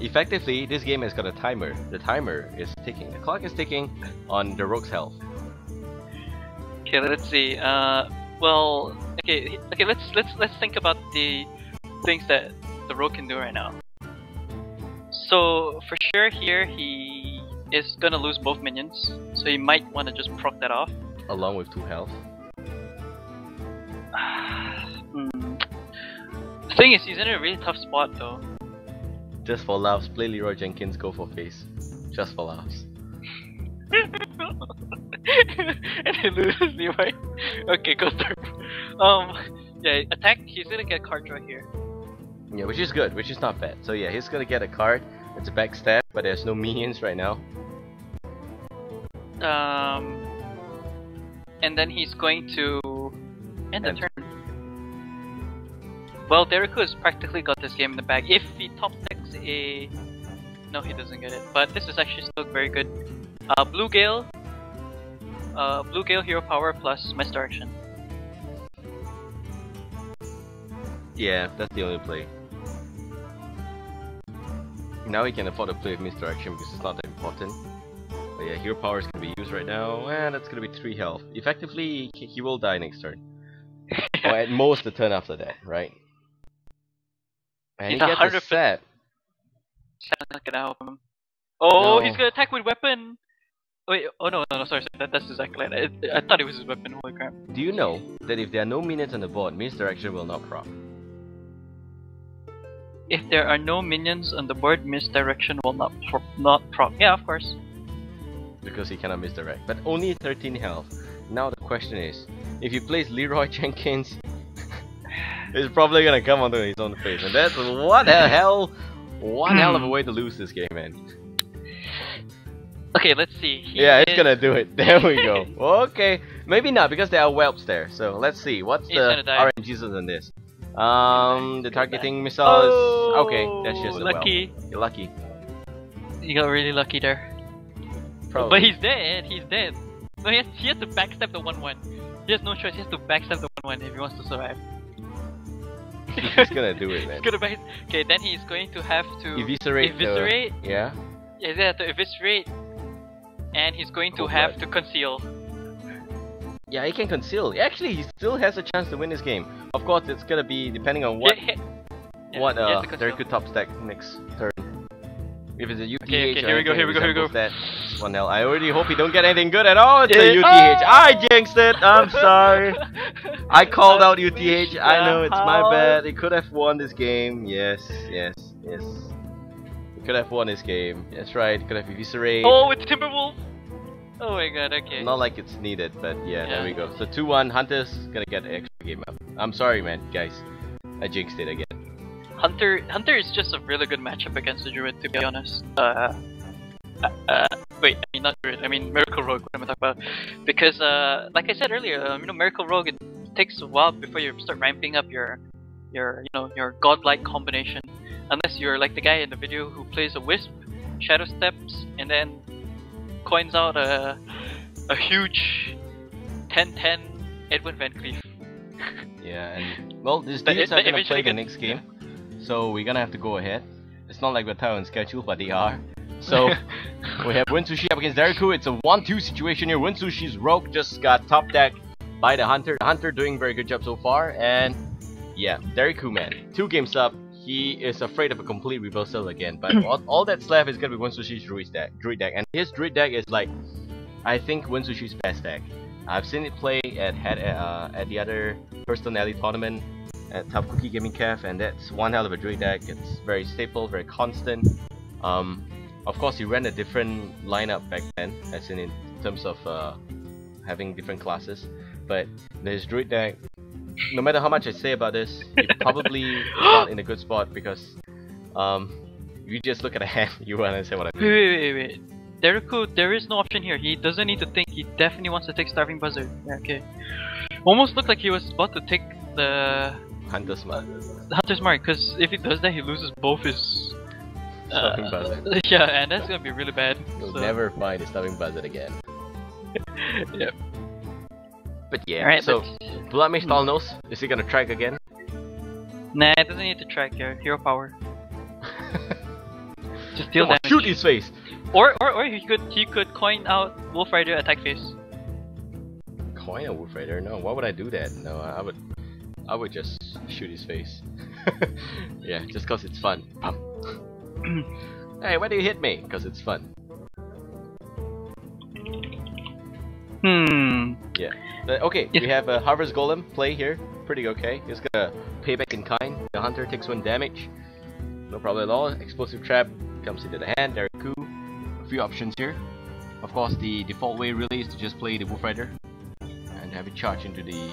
Effectively, this game has got a timer. The timer is ticking. The clock is ticking on the Rogue's health. Okay, let's see. Okay. Let's think about the things that the Rogue can do right now. So for sure here he is gonna lose both minions, so he might want to just proc that off. Along with 2 health. The thing is, he's in a really tough spot though. Just for laughs, play Leeroy Jenkins, go for face. Just for laughs. And he loses Leeroy. Okay, go through. Yeah, attack, he's gonna get a card draw here. Yeah, which is good, which is not bad. So yeah, he's gonna get a card. It's a backstab, but there's no minions right now. And then he's going to end the turn. Well, Derikku has practically got this game in the bag. If he top decks a... No, he doesn't get it. But this is actually still very good. Bluegill. Bluegill Hero Power plus Misdirection. Yeah, that's the only play. Now he can afford to play with Misdirection because it's not that important. But yeah, Hero Power is going to be used right now, and that's going to be 3 health. Effectively, he will die next turn. Or at most the turn after that, right? And he gets a set. Oh, no. He's going to attack with weapon! Wait, oh no, sorry, that's exactly it. I thought it was his weapon, holy crap. Do you know that if there are no minions on the board, Misdirection will not proc? If there are no minions on the board, Misdirection will not proc. Yeah, of course. Because he cannot misdirect. But only 13 health. Now the question is, if he plays Leeroy Jenkins, he's probably gonna come onto his own face. And that's what the hell, one hell of a way to lose this game, man. Okay, let's see. He's gonna do it. There we go. Okay, maybe not because there are whelps there. So let's see. What's the RNGs on this? The targeting missile is okay. That's just a lucky. Whelp. You're lucky. You got really lucky there. Probably. But he's dead. He's dead. No, he has to backstab the 1/1. He has no choice. He has to backstab the 1/1 if he wants to survive. He's gonna do it, man. He's gonna okay, then he's going to have to eviscerate. Yeah. He's gonna have to eviscerate. And he's going to have to conceal. Yeah, he can conceal. Actually, he still has a chance to win this game. Of course, it's gonna be depending on what Derikku top stack next turn. If it's a UTH, okay, here we go. That one L. I already hope he don't get anything good at all. It's a UTH. Oh! I jinxed it. I'm sorry. I called out UTH. I know it's my bad. He could have won this game. Yes. Could have won this game. That's right. Could have eviscerated. Oh, it's Timberwolf. Oh my god. Okay. Not like it's needed, but yeah, there we go. So 2-1. Hunter's gonna get an extra game up. I'm sorry, man, guys. I jinxed it again. Hunter is just a really good matchup against the Druid, to be honest. Wait, I mean not Druid. I mean Miracle Rogue. What am I talking about? Because like I said earlier, you know, Miracle Rogue, it takes a while before you start ramping up your godlike combination. Unless you're like the guy in the video who plays a Wisp, Shadow Steps, and then coins out a huge 10-10 Edwin Van Cleef. Yeah, and well, these dudes are gonna play the next game, so we're gonna have to go ahead. It's not like we're tight on schedule, but they are. So we have Wensushi up against Derikku. It's a 1-2 situation here. Wensushi's Rogue just got top decked by the Hunter. The Hunter doing a very good job so far, and yeah, Derikku, man, 2 games up. He is afraid of a complete reversal again, but all that's left is gonna be Wensushi's Druid deck, and his Druid deck is like, I think Wensushi's best deck. I've seen it play at the other personality tournament at Top Cookie Gaming Cafe, and that's one hell of a Druid deck. It's very stable, very constant. Of course, he ran a different lineup back then, as in terms of having different classes, but his Druid deck. No matter how much I say about this, it probably is not in a good spot because you just look at a hand, you won't understand what I mean. Wait. Derikku, there is no option here. He doesn't need to think. He definitely wants to take Starving Buzzard. Yeah, okay. Almost looked like he was about to take the Hunter's Mark. Hunter's Mark, because if he does that, he loses both his Starving Buzzard. Yeah, and that's gonna be really bad. You'll never find a Starving Buzzard again. Yep. But yeah, right, so Bloodmage Talnos, is he gonna track again? Nah, it doesn't need to track here. Hero Power. Just deal damage. Shoot his face! Or he could coin out Wolf Rider attack face. Coin a Wolf Rider? No, why would I do that? No, I would just shoot his face. Yeah, just cause it's fun. Hey, why do you hit me? Cause it's fun. Yeah. Okay, we have a Harvest Golem play here. Pretty okay. He's gonna pay back in kind. The Hunter takes 1 damage. No problem at all. Explosive Trap comes into the hand. Derikku. A few options here. Of course, the default way really is to just play the Wolf Rider and have it charge into the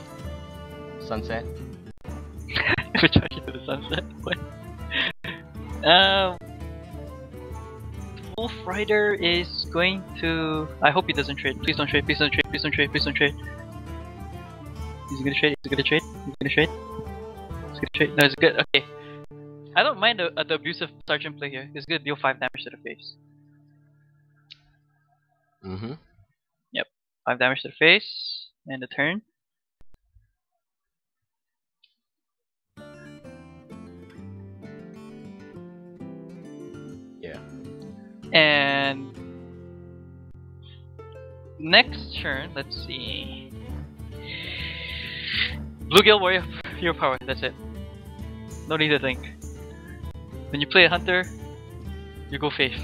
sunset. Have it charge into the sunset? What? Wolf Rider is going to... I hope he doesn't trade. Please don't trade, please don't trade, please don't trade, please don't trade. Is he gonna trade? Is he gonna trade? Is he gonna trade? Is he gonna trade? No, it's good. Okay. I don't mind the abusive sergeant play here. It's gonna deal 5 damage to the face. Mm-hmm. Yep. 5 damage to the face. And the turn. Yeah. And... next turn, let's see... Bluegill Warrior, your power, that's it. No need to think. When you play a hunter, you go face.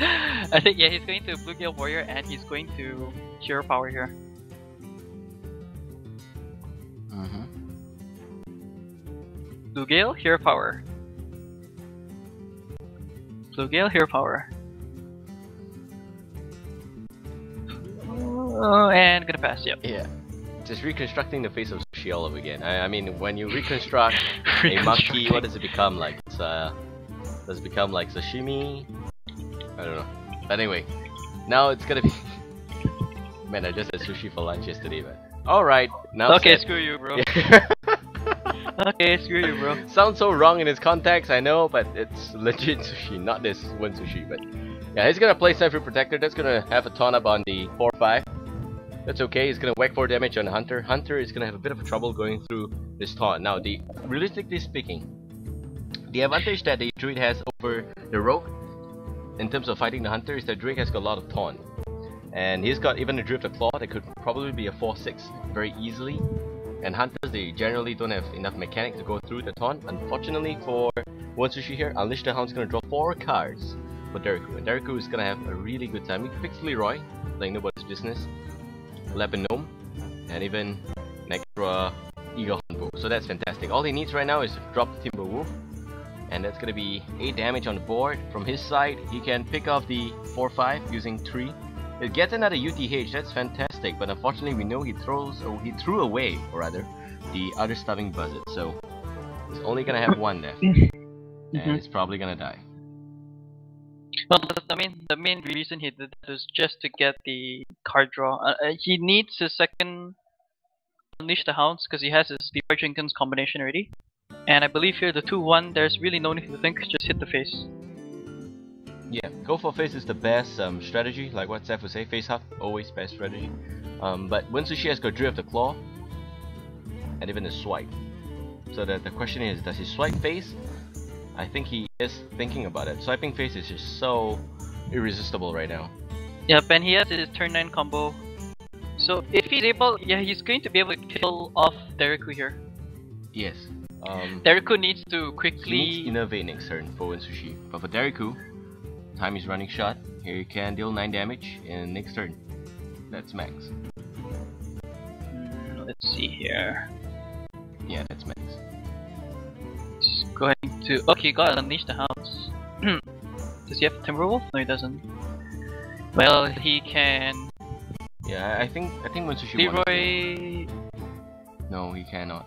I think, yeah, he's going to Bluegill Warrior and he's going to Hero Power here. Uh-huh. Bluegill, Hero Power. Bluegill, Hero Power. Oh, and gonna pass, yep. Yeah. Just reconstructing the face of Shiolov again. I mean, when you reconstruct a maki, what does it become like? It's, does it become like sashimi? I don't know. But anyway, now it's gonna be... Man, I just had sushi for lunch yesterday, but... Alright, now... Okay, screw you, bro. Okay, screw you, bro. Sounds so wrong in its context, I know, but it's legit sushi, not this one sushi, but... Yeah, he's gonna play Sunfury Protector, that's gonna have a ton up on the 4-5. That's okay, he's gonna whack 4 damage on Hunter. Hunter is gonna have a bit of trouble going through this taunt. Now, realistically speaking, the advantage that the Druid has over the Rogue in terms of fighting the Hunter is that Druid has got a lot of taunt. And he's got even a Drift of Claw that could probably be a 4-6 very easily. And Hunters, they generally don't have enough mechanics to go through the taunt. Unfortunately for Wensushi here, Unleash the Hounds is gonna draw 4 cards for Derikku. And Derikku is gonna have a really good time. He picks Leeroy, like nobody's business. Lebanome, and even Necra Eagle Hunter. So that's fantastic. All he needs right now is to drop the Timberwolf, and that's gonna be 8 damage on the board. From his side, he can pick off the 4-5 using 3. It gets another UTH. That's fantastic. But unfortunately, we know he threw away, or rather, the other Starving Buzzard. So he's only gonna have 1 left, and it's probably gonna die. Well, the main reason he did that is just to get the card draw. He needs his second Unleash the Hounds because he has his Leeroy Jenkins combination already. And I believe here the 2-1, there's really no need to think, just hit the face. Yeah, go for face is the best strategy, like what Seth would say, face half, always best strategy. But Wensushi has got Drift of the Claw, and even a Swipe. So the question is, does he swipe face? I think he is thinking about it. Swiping face is just so irresistible right now. Yep, and he has his turn 9 combo. So if he's able, yeah, he's going to be able to kill off Derikku here. Yes. Derikku needs to quickly... He needs innervate next turn for Wensushi. But for Derikku, time is running short. Here he can deal 9 damage in next turn. That's max. Let's see here. Yeah, that's max. Going to... Okay, gotta Unleash the Hounds. Does he have Timberwolf? No, he doesn't. Well, he can... Yeah, I think Wensushi Leeroy... No, he cannot.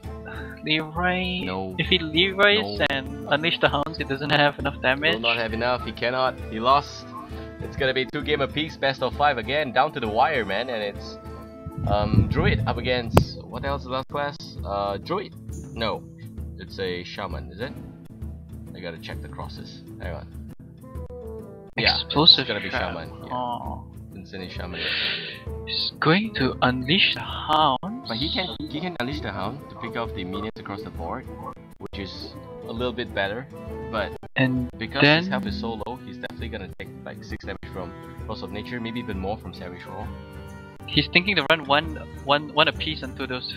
Leeroy... No. If he Leeroys and Unleash the Hounds, he doesn't have enough damage. He will not have enough, he cannot. He lost. It's gonna be 2 games apiece, best of 5 again, down to the wire, man, and it's... Druid up against... What else is the last class? Druid? No. It's a shaman, is it? I gotta check the crosses. Hang on. Yeah, Explosive Trap. It's gonna be shaman. Yeah. Oh. Insane shaman. He's going to Unleash the Hound. But he can Unleash the Hound to pick off the minions across the board, which is a little bit better. But because his health is so low, he's definitely gonna take like 6 damage from Force of Nature, maybe even more from Savage Roar. He's thinking to run one apiece into those,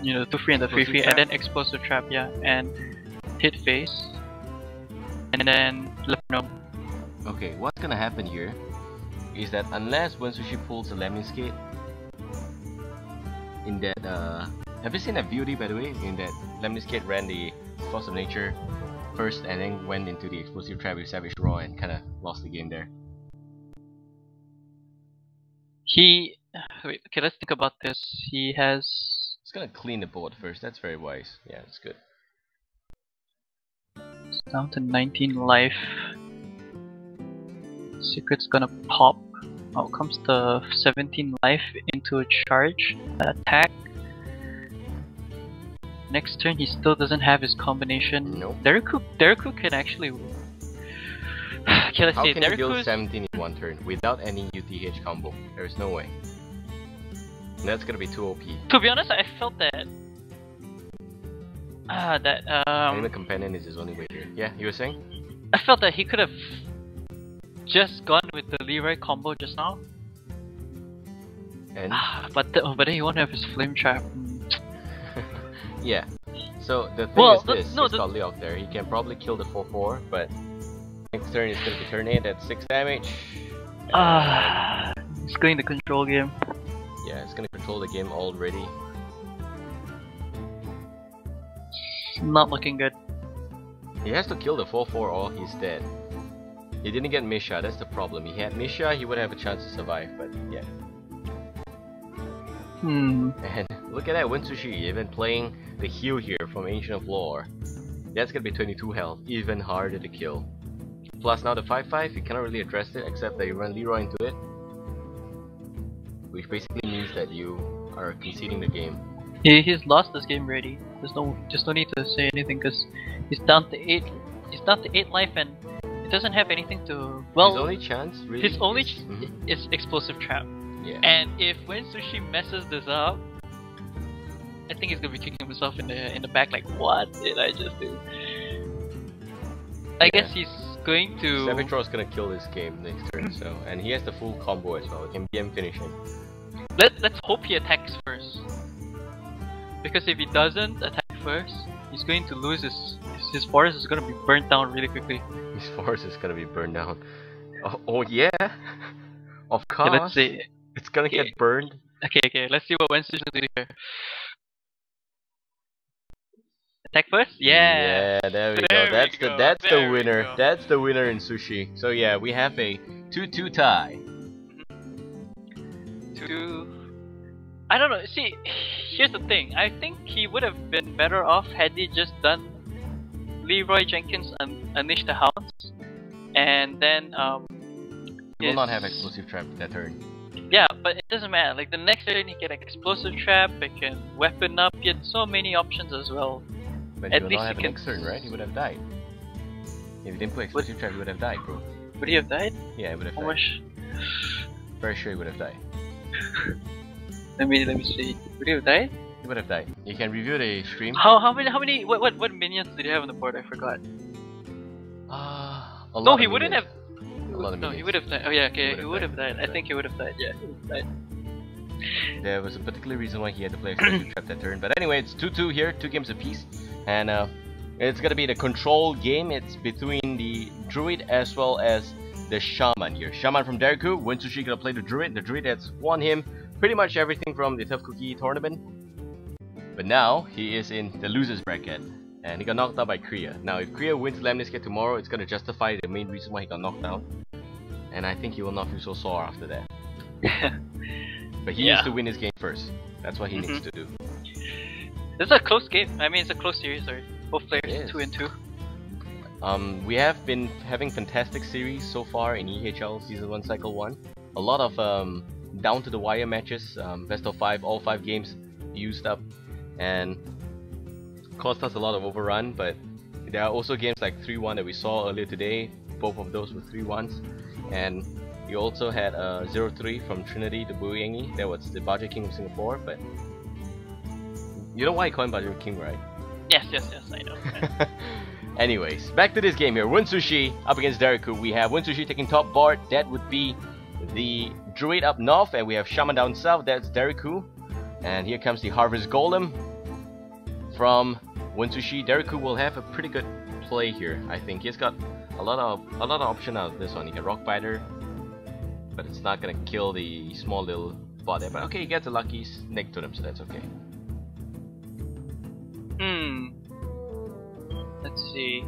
you know, 2-3 and the 3-3, and then Explosive Trap, yeah, and hit face, and then Lemniskate. Okay, what's gonna happen here is that unless Wensushi pulls a Lemniskate in that, have you seen that beauty by the way? In that Lemniskate ran the Force of Nature first, and then went into the Explosive Trap with Savage Roar and kind of lost the game there. Wait, okay, let's think about this. He has... He's gonna clean the board first, that's very wise. Yeah, that's good. Down to 19 life. Secret's gonna pop. Out comes the 17 life into a charge attack. Next turn, he still doesn't have his combination. Nope. Derikku can actually. How can he deal 17 in one turn without any UTH combo? There's no way. That's gonna be too OP. To be honest, I felt that. Animal Companion is his only way here. Yeah, you were saying? I felt that he could have just gone with the Leeroy combo just now. And? But then he won't have his Flame Trap. Yeah. So the thing is got Leo out there. He can probably kill the 4-4, but next turn is going to be turn 8 at 6 damage. It's going to control game. Yeah, it's going to control the game already. It's not looking good. He has to kill the 4-4 or he's dead. He didn't get Misha, that's the problem. He had Misha, he would have a chance to survive, but yeah. And look at that, Wensushi, even playing the heal here from Ancient of Lore. That's gonna be 22 health, even harder to kill. Plus now the 5-5, you cannot really address it except that you run Leeroy into it. Which basically means that you are conceding the game. He's lost this game already. There's no need to say anything because he's down to 8. He's down to 8 life and he doesn't have anything to. Well, his only chance really is Explosive Trap. Yeah. And if Wensushi messes this up, I think he's gonna be kicking himself in the back like, what did I just do? I guess he's going to. Savage Roar is gonna kill this game next turn, so and he has the full combo as well. It can BM finish him. Let's hope he attacks first, because if he doesn't attack first, he's going to lose his forest is gonna be burnt down really quickly. His forest is gonna be burnt down. Oh yeah, of course. Yeah, let's see. It's gonna get burned. Okay, let's see what Wensushi will do here. Attack first? Yeah! Yeah, there we go. That's the winner. That's the winner in Sushi. So yeah, we have a 2-2 tie. I don't know, see, here's the thing. I think he would have been better off had he just done Leeroy Jenkins and Unleash the Hounds. And then, he will not have Explosive Trap that turn. Yeah, but it doesn't matter, like the next turn he can Explosive Trap, it can Weapon Up, he had so many options as well. But at least he can... next turn, right? He would have died. If he didn't play Explosive Trap, he would have died, bro. Would he have died? Yeah, he would have died. Very sure he would have died. let me see. Would he have died? He would have died. You can review the stream. How many what minions did he have on the board? I forgot. No, he wouldn't have. No, he would have died. Oh yeah, okay, he would have died. I think he would have died. Yeah, he would have died. There was a particular reason why he had to play Explosive Trap that turn. But anyway, it's 2-2 here, 2 games apiece. And it's gonna be the control game. It's between the Druid as well as the Shaman here. Shaman from Derikku, Wensushi gonna play the Druid. The Druid has won him pretty much everything from the Tough Cookie tournament. But now, he is in the loser's bracket. And he got knocked out by Kriya. Now, if Kriya wins Lemniskate tomorrow, it's gonna justify the main reason why he got knocked out. And I think he will not feel so sore after that. But he needs to win his game first. That's what he needs to do. This is a close game. I mean, it's a close series. Sorry. Both players 2-2. We have been having fantastic series so far in EHL Season 1 Cycle 1. A lot of down to the wire matches. Best of 5, all 5 games used up, and cost us a lot of overrun. But there are also games like 3-1 that we saw earlier today. Both of those were 3-1s. And you also had a 0-3 from Trinity to Buyengi. That was the Budget King of Singapore, but you know why I call him Budget King, right? Yes, I know. Anyways, back to this game here. Wensushi up against Derikku. We have Wensushi taking top board. That would be the Druid up north, and we have Shaman down south. That's Derikku. And here comes the Harvest Golem from Wensushi. Derikku will have a pretty good play here, I think. He's got a lot of option out of this one. He can Rock Biter, but it's not gonna kill the small little bot there. But okay, he gets a lucky snake to them, so that's okay. Let's see.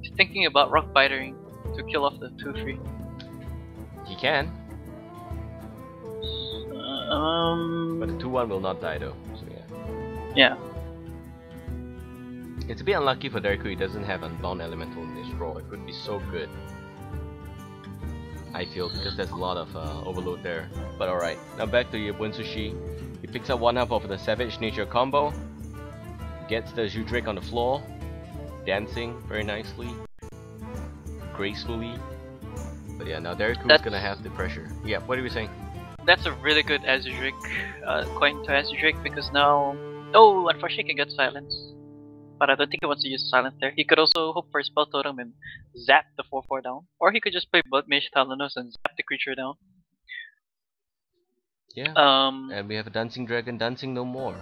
He's thinking about Rock Bitering to kill off the 2-3. He can. But the 2-1 will not die though. So yeah. It's a bit unlucky for Derikku he doesn't have Unbound Elemental in this role. It would be so good, I feel, because there's a lot of overload there. But alright, now back to your Wensushi. He picks up one half of the Savage Nature combo, gets the Zhudrake on the floor, dancing very nicely, gracefully. But yeah, now Derikku's gonna have the pressure. Yeah, what are we saying? That's a really good Azudric coin to Azudric, because now... Oh, unfortunately he can get silence. But I don't think he wants to use silence there. He could also hope for a spell totem and zap the 4-4 down. Or he could just play Bloodmage Talanos and zap the creature down. Yeah, and we have a Dancing Dragon dancing no more.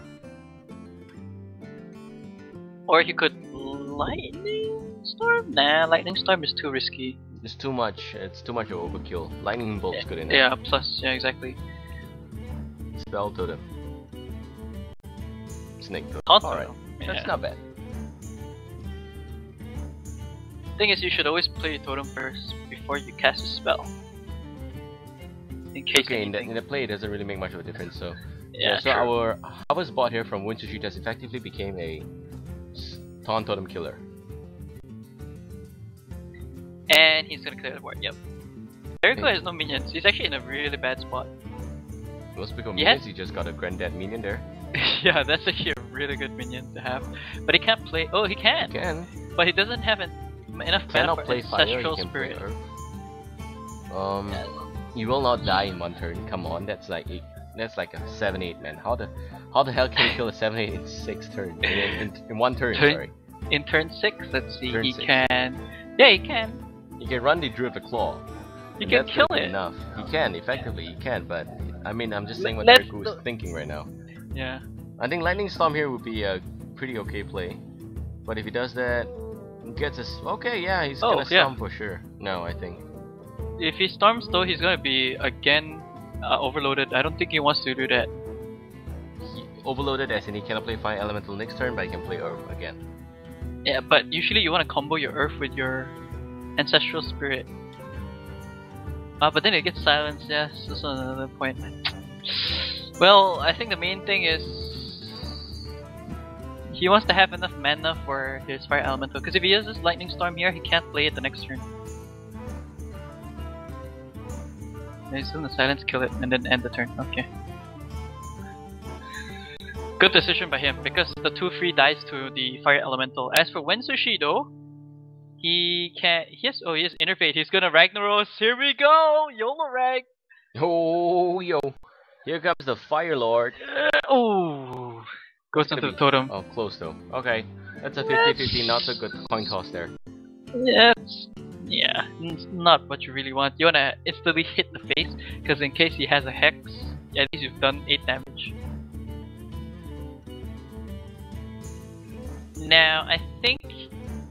Or he could Lightning Storm? Nah, Lightning Storm is too risky. It's too much. It's too much of overkill. Lightning Bolt's good enough. Yeah, plus, yeah, exactly. Spell Totem. Snake Totem. Alright, yeah. That's not bad. Thing is, you should always play Totem first before you cast a spell. In case in the play, it doesn't really make much of a difference, so... Yeah, so our Harvest bot here from Wensushi has effectively became a Taunt Totem killer. And he's gonna clear the board, yep. Derikku has no minions, he's actually in a really bad spot. No speaking of minions, he just got a granddad minion there. Yeah, that's actually a really good minion to have. But he can't play- oh, he can! He can. But he doesn't have enough mana for Ancestral Spirit. You will not die in one turn, come on, that's like a 7-8 man. How the hell can you kill a 7-8 in 6 turns? In one turn, sorry. In turn 6, let's see, yeah, he can. He can run the Druid of the Claw. He can kill it. Enough. He can, effectively, he can, but I mean, I'm just saying what Derikku is thinking right now. Yeah. I think Lightning Storm here would be a pretty okay play. But if he does that, he gets a... Okay, yeah, he's gonna storm for sure. No, I think. If he storms though, he's gonna be, again, overloaded. I don't think he wants to do that. He overloaded as in he cannot play Fire Elemental next turn, but he can play Earth again. Yeah, but usually you want to combo your Earth with your Ancestral Spirit. But then it gets silenced, yes, that's another point. Well, I think the main thing is he wants to have enough mana for his Fire Elemental, because if he uses Lightning Storm here, he can't play it the next turn. He's gonna silence, kill it, and then end the turn, okay. Good decision by him, because the 2-3 dies to the Fire Elemental. As for Wensushi though, he can... he has Innervate. He's gonna Ragnaros. Here we go! YOLO Rag! Oh, yo! Here comes the Fire Lord. Oh! Goes onto the totem. Oh, close though. Okay. That's a 50-50, not so good coin toss there. Yeah, it's not what you really want. You wanna instantly hit the face, because in case he has a Hex, at least you've done 8 damage. Now, I think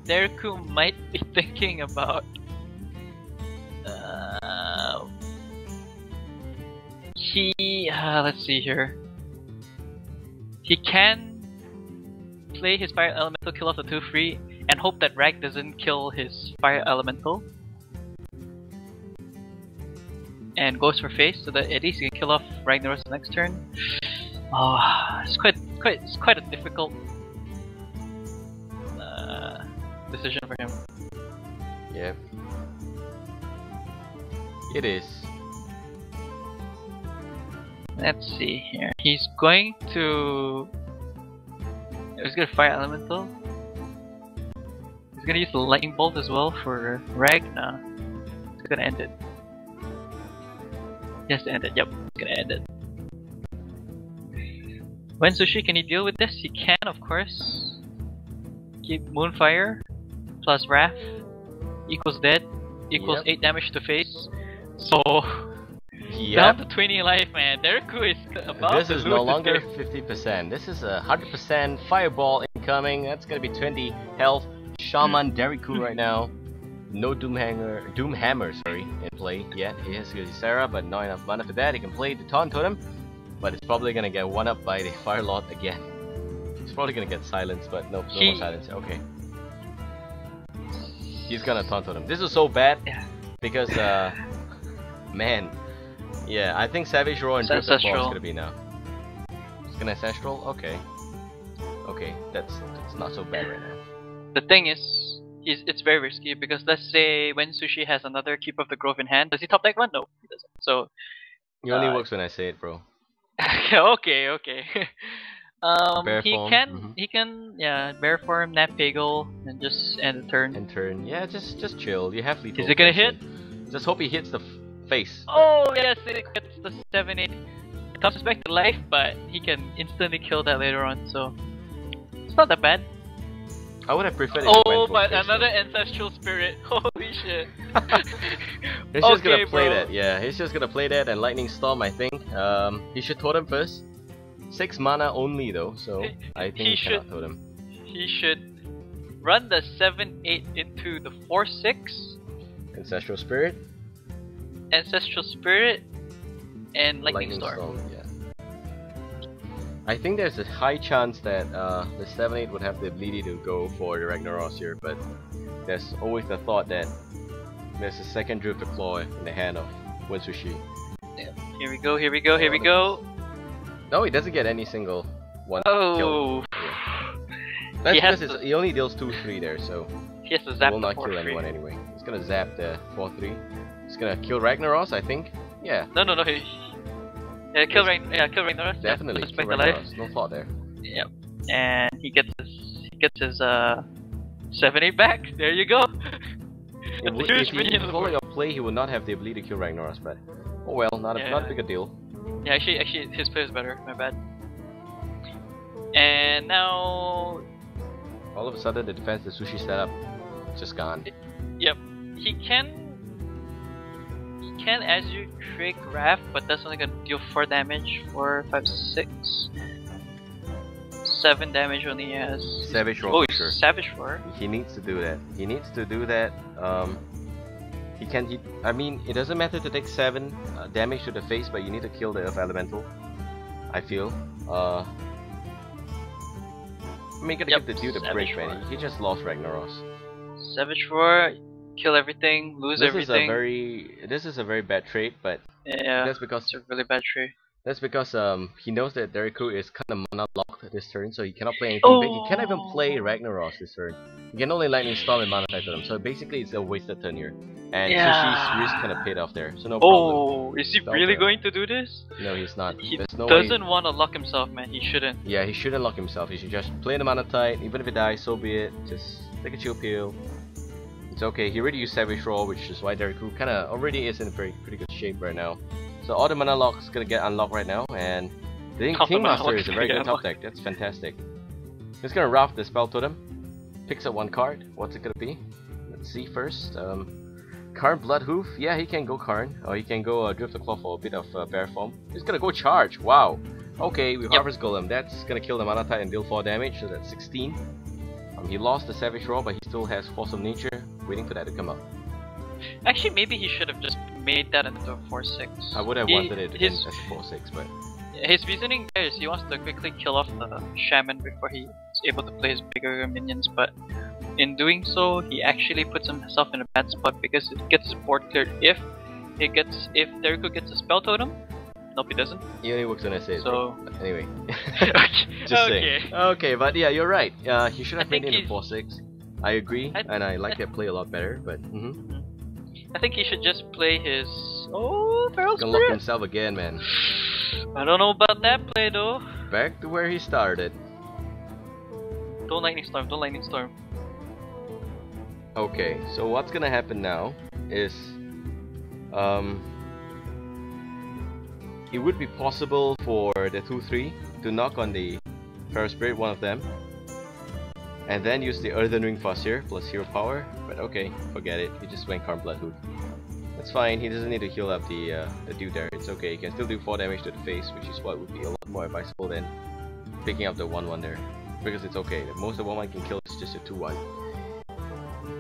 Derikku might be thinking about let's see here. He can play his Fire Elemental, kill off the 2-3, and hope that Rag doesn't kill his Fire Elemental. And goes for face, so that at least he can kill off Ragnaros next turn. Oh, it's quite a difficult decision for him. Yeah. It is. Let's see here. He's going to... He's gonna Fire Elemental. He's gonna use the Lightning Bolt as well for Ragna. He's gonna end it. He has to end it, yep. He's gonna end it. Wensushi, can he deal with this? He can, of course. Keep Moonfire. Plus Wrath equals dead equals 8 damage to face. So down to 20 life, man. Derikku is about to lose. This is no longer 50%. This is 100% fireball incoming. That's gonna be 20 health. Shaman Derikku right now. No Doomhammer, sorry, in play yet. He has his Sarah, but not enough mana for that. He can play the Taunt Totem, but it's probably gonna get one up by the Fire Lord again. It's probably gonna get silenced, but nope, no more silence. Okay. He's gonna Taunt Totem. This is so bad because, man, yeah, I think Savage Roar and Druid of the Claw is gonna be now. He's gonna Ancestral? Okay. Okay, that's not so bad right now. The thing is, it's very risky because let's say Wensushi has another Keep of the Grove in hand. Does he top deck one? No, he doesn't. So it only works when I say it, bro. Okay, okay. He can yeah, bear form, Nat Pagle, and just end the turn. End turn, yeah, just chill. You have lethal. Is it gonna hit? Just hope he hits the face. Oh yes, it gets the 7/8. It comes back to life, but he can instantly kill that later on, so it's not that bad. I would have preferred it. Oh, but another Ancestral Spirit. Holy shit. He's just gonna play that, yeah. He's just gonna play that and Lightning Storm, I think. He should totem first. 6 mana only though, so I think he cannot totem. He should run the 7/8 into the 4/6. Ancestral Spirit. Ancestral Spirit and Lightning Storm. Yeah. I think there's a high chance that the 7/8 would have the ability to go for the Ragnaros here, but there's always the thought that there's a second Drift of Claw in the hand of Wensushi. Yeah. Here we go, here we go, here we go. No, he doesn't get any single one. Oh, yeah. That's because he only deals 2/3 there, so he has to zap. Will not kill anyone anyway. He's gonna zap the 4/3. He's gonna kill Ragnaros, I think. Yeah. No, no, no. Yeah, kill Ragnaros. Definitely. Yeah, kill Ragnaros. No thought there. Yep. And he gets his 7/8 back. There you go. If he was calling a play, he would not have the ability to kill Ragnaros, but oh well, not big a deal. Yeah, actually, his play is better. My bad. And now, all of a sudden, the defense, the Sushi setup, just gone. Yep. He can as you trick Raph, but that's only gonna deal 4 damage. 4, 5, 6, 7 damage only as Savage Roar. Oh, sure. Savage Roar. He needs to do that. He needs to do that. He can. I mean, it doesn't matter to take 7 damage to the face, but you need to kill the Earth Elemental, I feel. I mean, gotta give the dude a break, man. He just lost Ragnaros. Savage Roar, kill everything, lose everything. This is a very bad trait, but yeah, that's because it's a really bad trait. That's because he knows that Derikku is kind of mana locked this turn, so he cannot play anything big. He cannot even play Ragnaros this turn. He can only Lightning Storm and mana them, so basically it's a wasted turn here. And Sushi's risk kind of paid off there, so no problem. Oh, is he really going to do this? No, he's not. He doesn't want to lock himself, man. He shouldn't. Yeah, he shouldn't lock himself. He should just play the mana tight. Even if it dies, so be it. Just take a chill pill. It's okay. He already used Savage Roar, which is why Derikku kind of already is in a pretty good shape right now. So all the mana lock is gonna get unlocked right now, and the Kingmaster is a very good top deck. That's fantastic. He's gonna Raph the Spell Totem, picks up 1 card. What's it gonna be? Let's see first. Cairne Bloodhoof. Yeah, he can go Cairne, or he can go Drift the Claw for a bit of bear form. He's gonna go Charge. Wow. Okay, we Harvest Golem. That's gonna kill the Mana Tide and deal 4 damage. So that's 16. He lost the Savage Roar, but he still has Force of Nature, waiting for that to come up. Actually, maybe he should have just made that into a 4/6. I would have wanted it as a 4/6, but his reasoning there is he wants to quickly kill off the shaman before he's able to play his bigger minions. But in doing so, he actually puts himself in a bad spot because it gets his board cleared if Derikku gets a spell totem. Nope, he doesn't. He only works on SA. So anyway, just saying. Okay, but yeah, you're right. He should have made it into 4/6. I agree, and I like that play a lot better, but I think he should just play his Feral Spirit. He's gonna lock himself again, man. I don't know about that play though. Back to where he started. Don't Lightning Storm, don't Lightning Storm. Okay, so what's gonna happen now is it would be possible for the 2/3 to knock on the Feral Spirit, one of them. And then use the Earthen Ring Fossier plus hero power, but okay, forget it. He just went Cairne Bloodhoof. That's fine. He doesn't need to heal up the dude there. It's okay. He can still do 4 damage to the face, which is what would be a lot more advisable than picking up the 1/1 there, because it's okay. Most of 1/1 can kill is just a 2/1.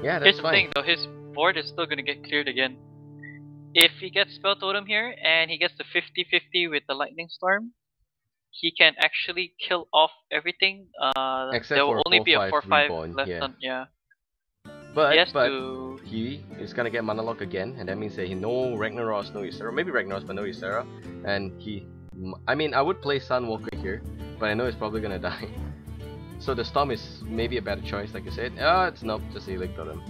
Yeah, that's fine. Here's the thing, though. His board is still gonna get cleared again. If he gets Spell Totem here and he gets the 50/50 with the Lightning Storm, he can actually kill off everything. There will only be a 4/5 left on. Yeah. But he is gonna get mana lock again, and that means that he no Ragnaros, no Ysera. Maybe Ragnaros, but no Ysera. And I mean, I would play Sunwalker here, but I know it's probably gonna die. So the Storm is maybe a better choice, like I said. It's nope, just Elec Totem.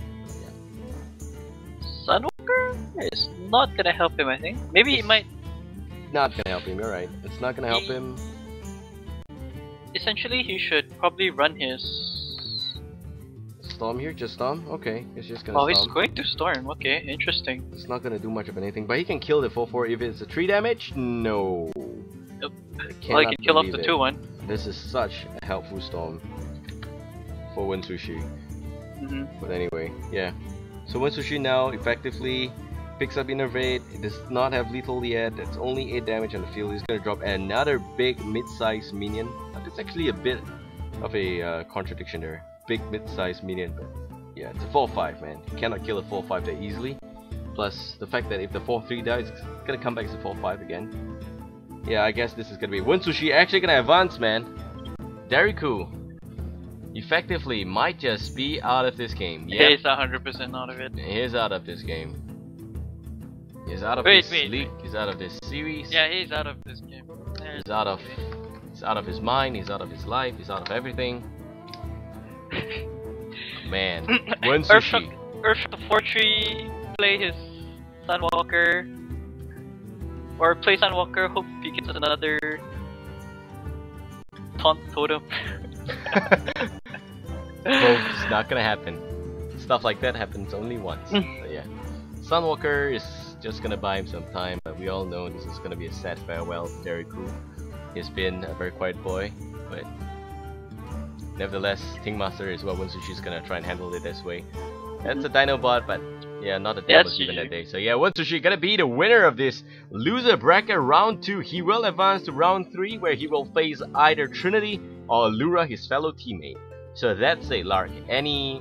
Sunwalker is not gonna help him, I think. Maybe it's it might. Not gonna help him, you're right. It's not gonna help him. Essentially, he should probably run his. Storm here? Just Storm? Okay, it's just gonna storm. Oh, he's going to Storm, okay, interesting. It's not gonna do much of anything, but he can kill the 4-4 if it's a 3 damage? No. Nope. Well, he can kill off the 2-1. This is such a helpful Storm for Wensushi. But anyway, yeah. So Wensushi now effectively picks up Innervate, it does not have lethal yet, it's only 8 damage on the field, he's gonna drop another big mid-sized minion. That's actually a bit of a contradiction there. Big mid-sized minion, but yeah, it's a 4-5, man. You cannot kill a 4-5 that easily. Plus the fact that if the 4-3 dies, it's gonna come back as a 4-5 again. Yeah, I guess this is gonna be Wensushi actually gonna advance, man. Derikku effectively might just be out of this game. Yeah, he's 100% out of it. He's out of this game. He's out of this league. He's out of this series. Yeah, he's out of this game. He's out of his mind. He's out of his life. He's out of everything. Man, Wensushi. Earthshock 4-3, play his Sunwalker. Or play Sunwalker, hope he gets another taunt totem. Well, it's not gonna happen. Stuff like that happens only once. But yeah, Sunwalker is just gonna buy him some time, but we all know this is gonna be a sad farewell to Derikku. He's been a very quiet boy, but nevertheless, Tingmaster is what Wensushi's gonna try and handle it this way. That's a Dinobot, but yeah, not a Dinobot even that day. So yeah, Wensushi gonna be the winner of this loser bracket round 2. He will advance to round 3 where he will face either Trinity or Allura, his fellow teammate. So that's it, Larc. Any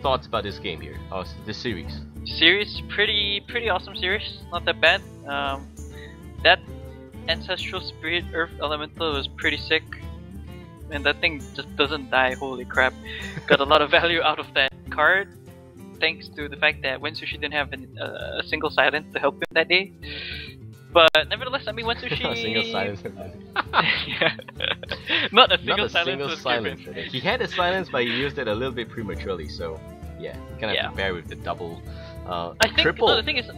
thoughts about this game here, or this series? Series, pretty awesome series. Not that bad. That Ancestral Spirit Earth Elemental was pretty sick. And that thing just doesn't die, holy crap. Got a lot of value out of that card, thanks to the fact that Wensushi didn't have a single silence to help him that day. But nevertheless, I mean, Wensushi... Not a single silence. Not a single silence. He had a silence, but he used it a little bit prematurely, so... Yeah, you kind of have to bear with the double... the thing is...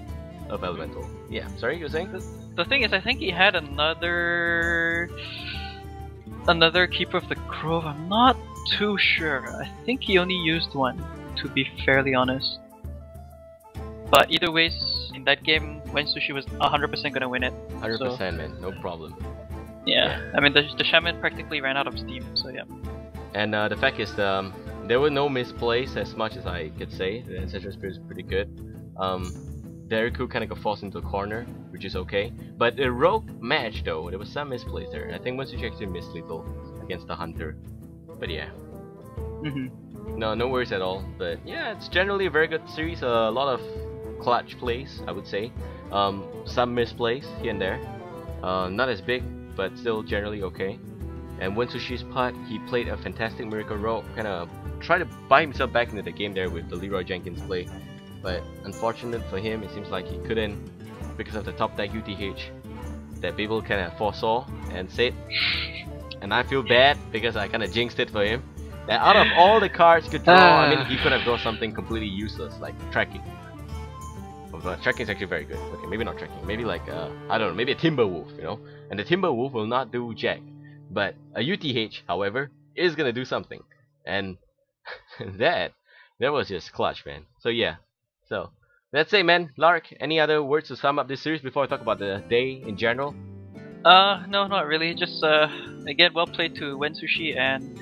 Of Elemental. Yeah, sorry, you were saying? The thing is, I think he had another... Another Keeper of the Grove, I'm not too sure. I think he only used one, to be fairly honest. But either ways, in that game, Wensushi was 100% gonna win it. 100%, so. Man, no problem. Yeah, I mean, the Shaman practically ran out of steam, so yeah. And the fact is, there were no misplays as much as I could say. The Ancestral Spirit is pretty good. Derikku kind of got forced into a corner, which is okay. But the rogue match though, there was some misplays there. I think Wensushi actually missed lethal against the hunter. But yeah. No worries at all. But yeah, it's generally a very good series. A lot of clutch plays, I would say. Some misplays here and there. Not as big, but still generally okay. And Wensushi's part, he played a fantastic miracle rogue, kind of tried to buy himself back into the game there with the Leeroy Jenkins play. But unfortunate for him, it seems like he couldn't because of the top deck UTH that people kind of foresaw and said. And I feel bad because I kind of jinxed it for him. That out of all the cards could draw, I mean, he could have got something completely useless like tracking. But tracking is actually very good. Okay, maybe not tracking. Maybe like I don't know, maybe a Timber Wolf, you know. And the Timber Wolf will not do jack. But a UTH, however, is gonna do something. And that was just clutch, man. So yeah. So, that's it, man. Larc, any other words to sum up this series before I talk about the day in general? No, not really. Just, again, well played to Wensushi, and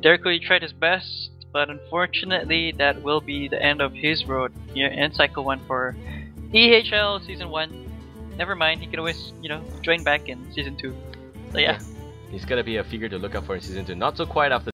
Derikku tried his best, but unfortunately, that will be the end of his road here in Cycle 1 for EHL Season 1. Never mind, he can always, you know, join back in Season 2. So, yeah. He's gonna be a figure to look out for in Season 2. Not so quiet after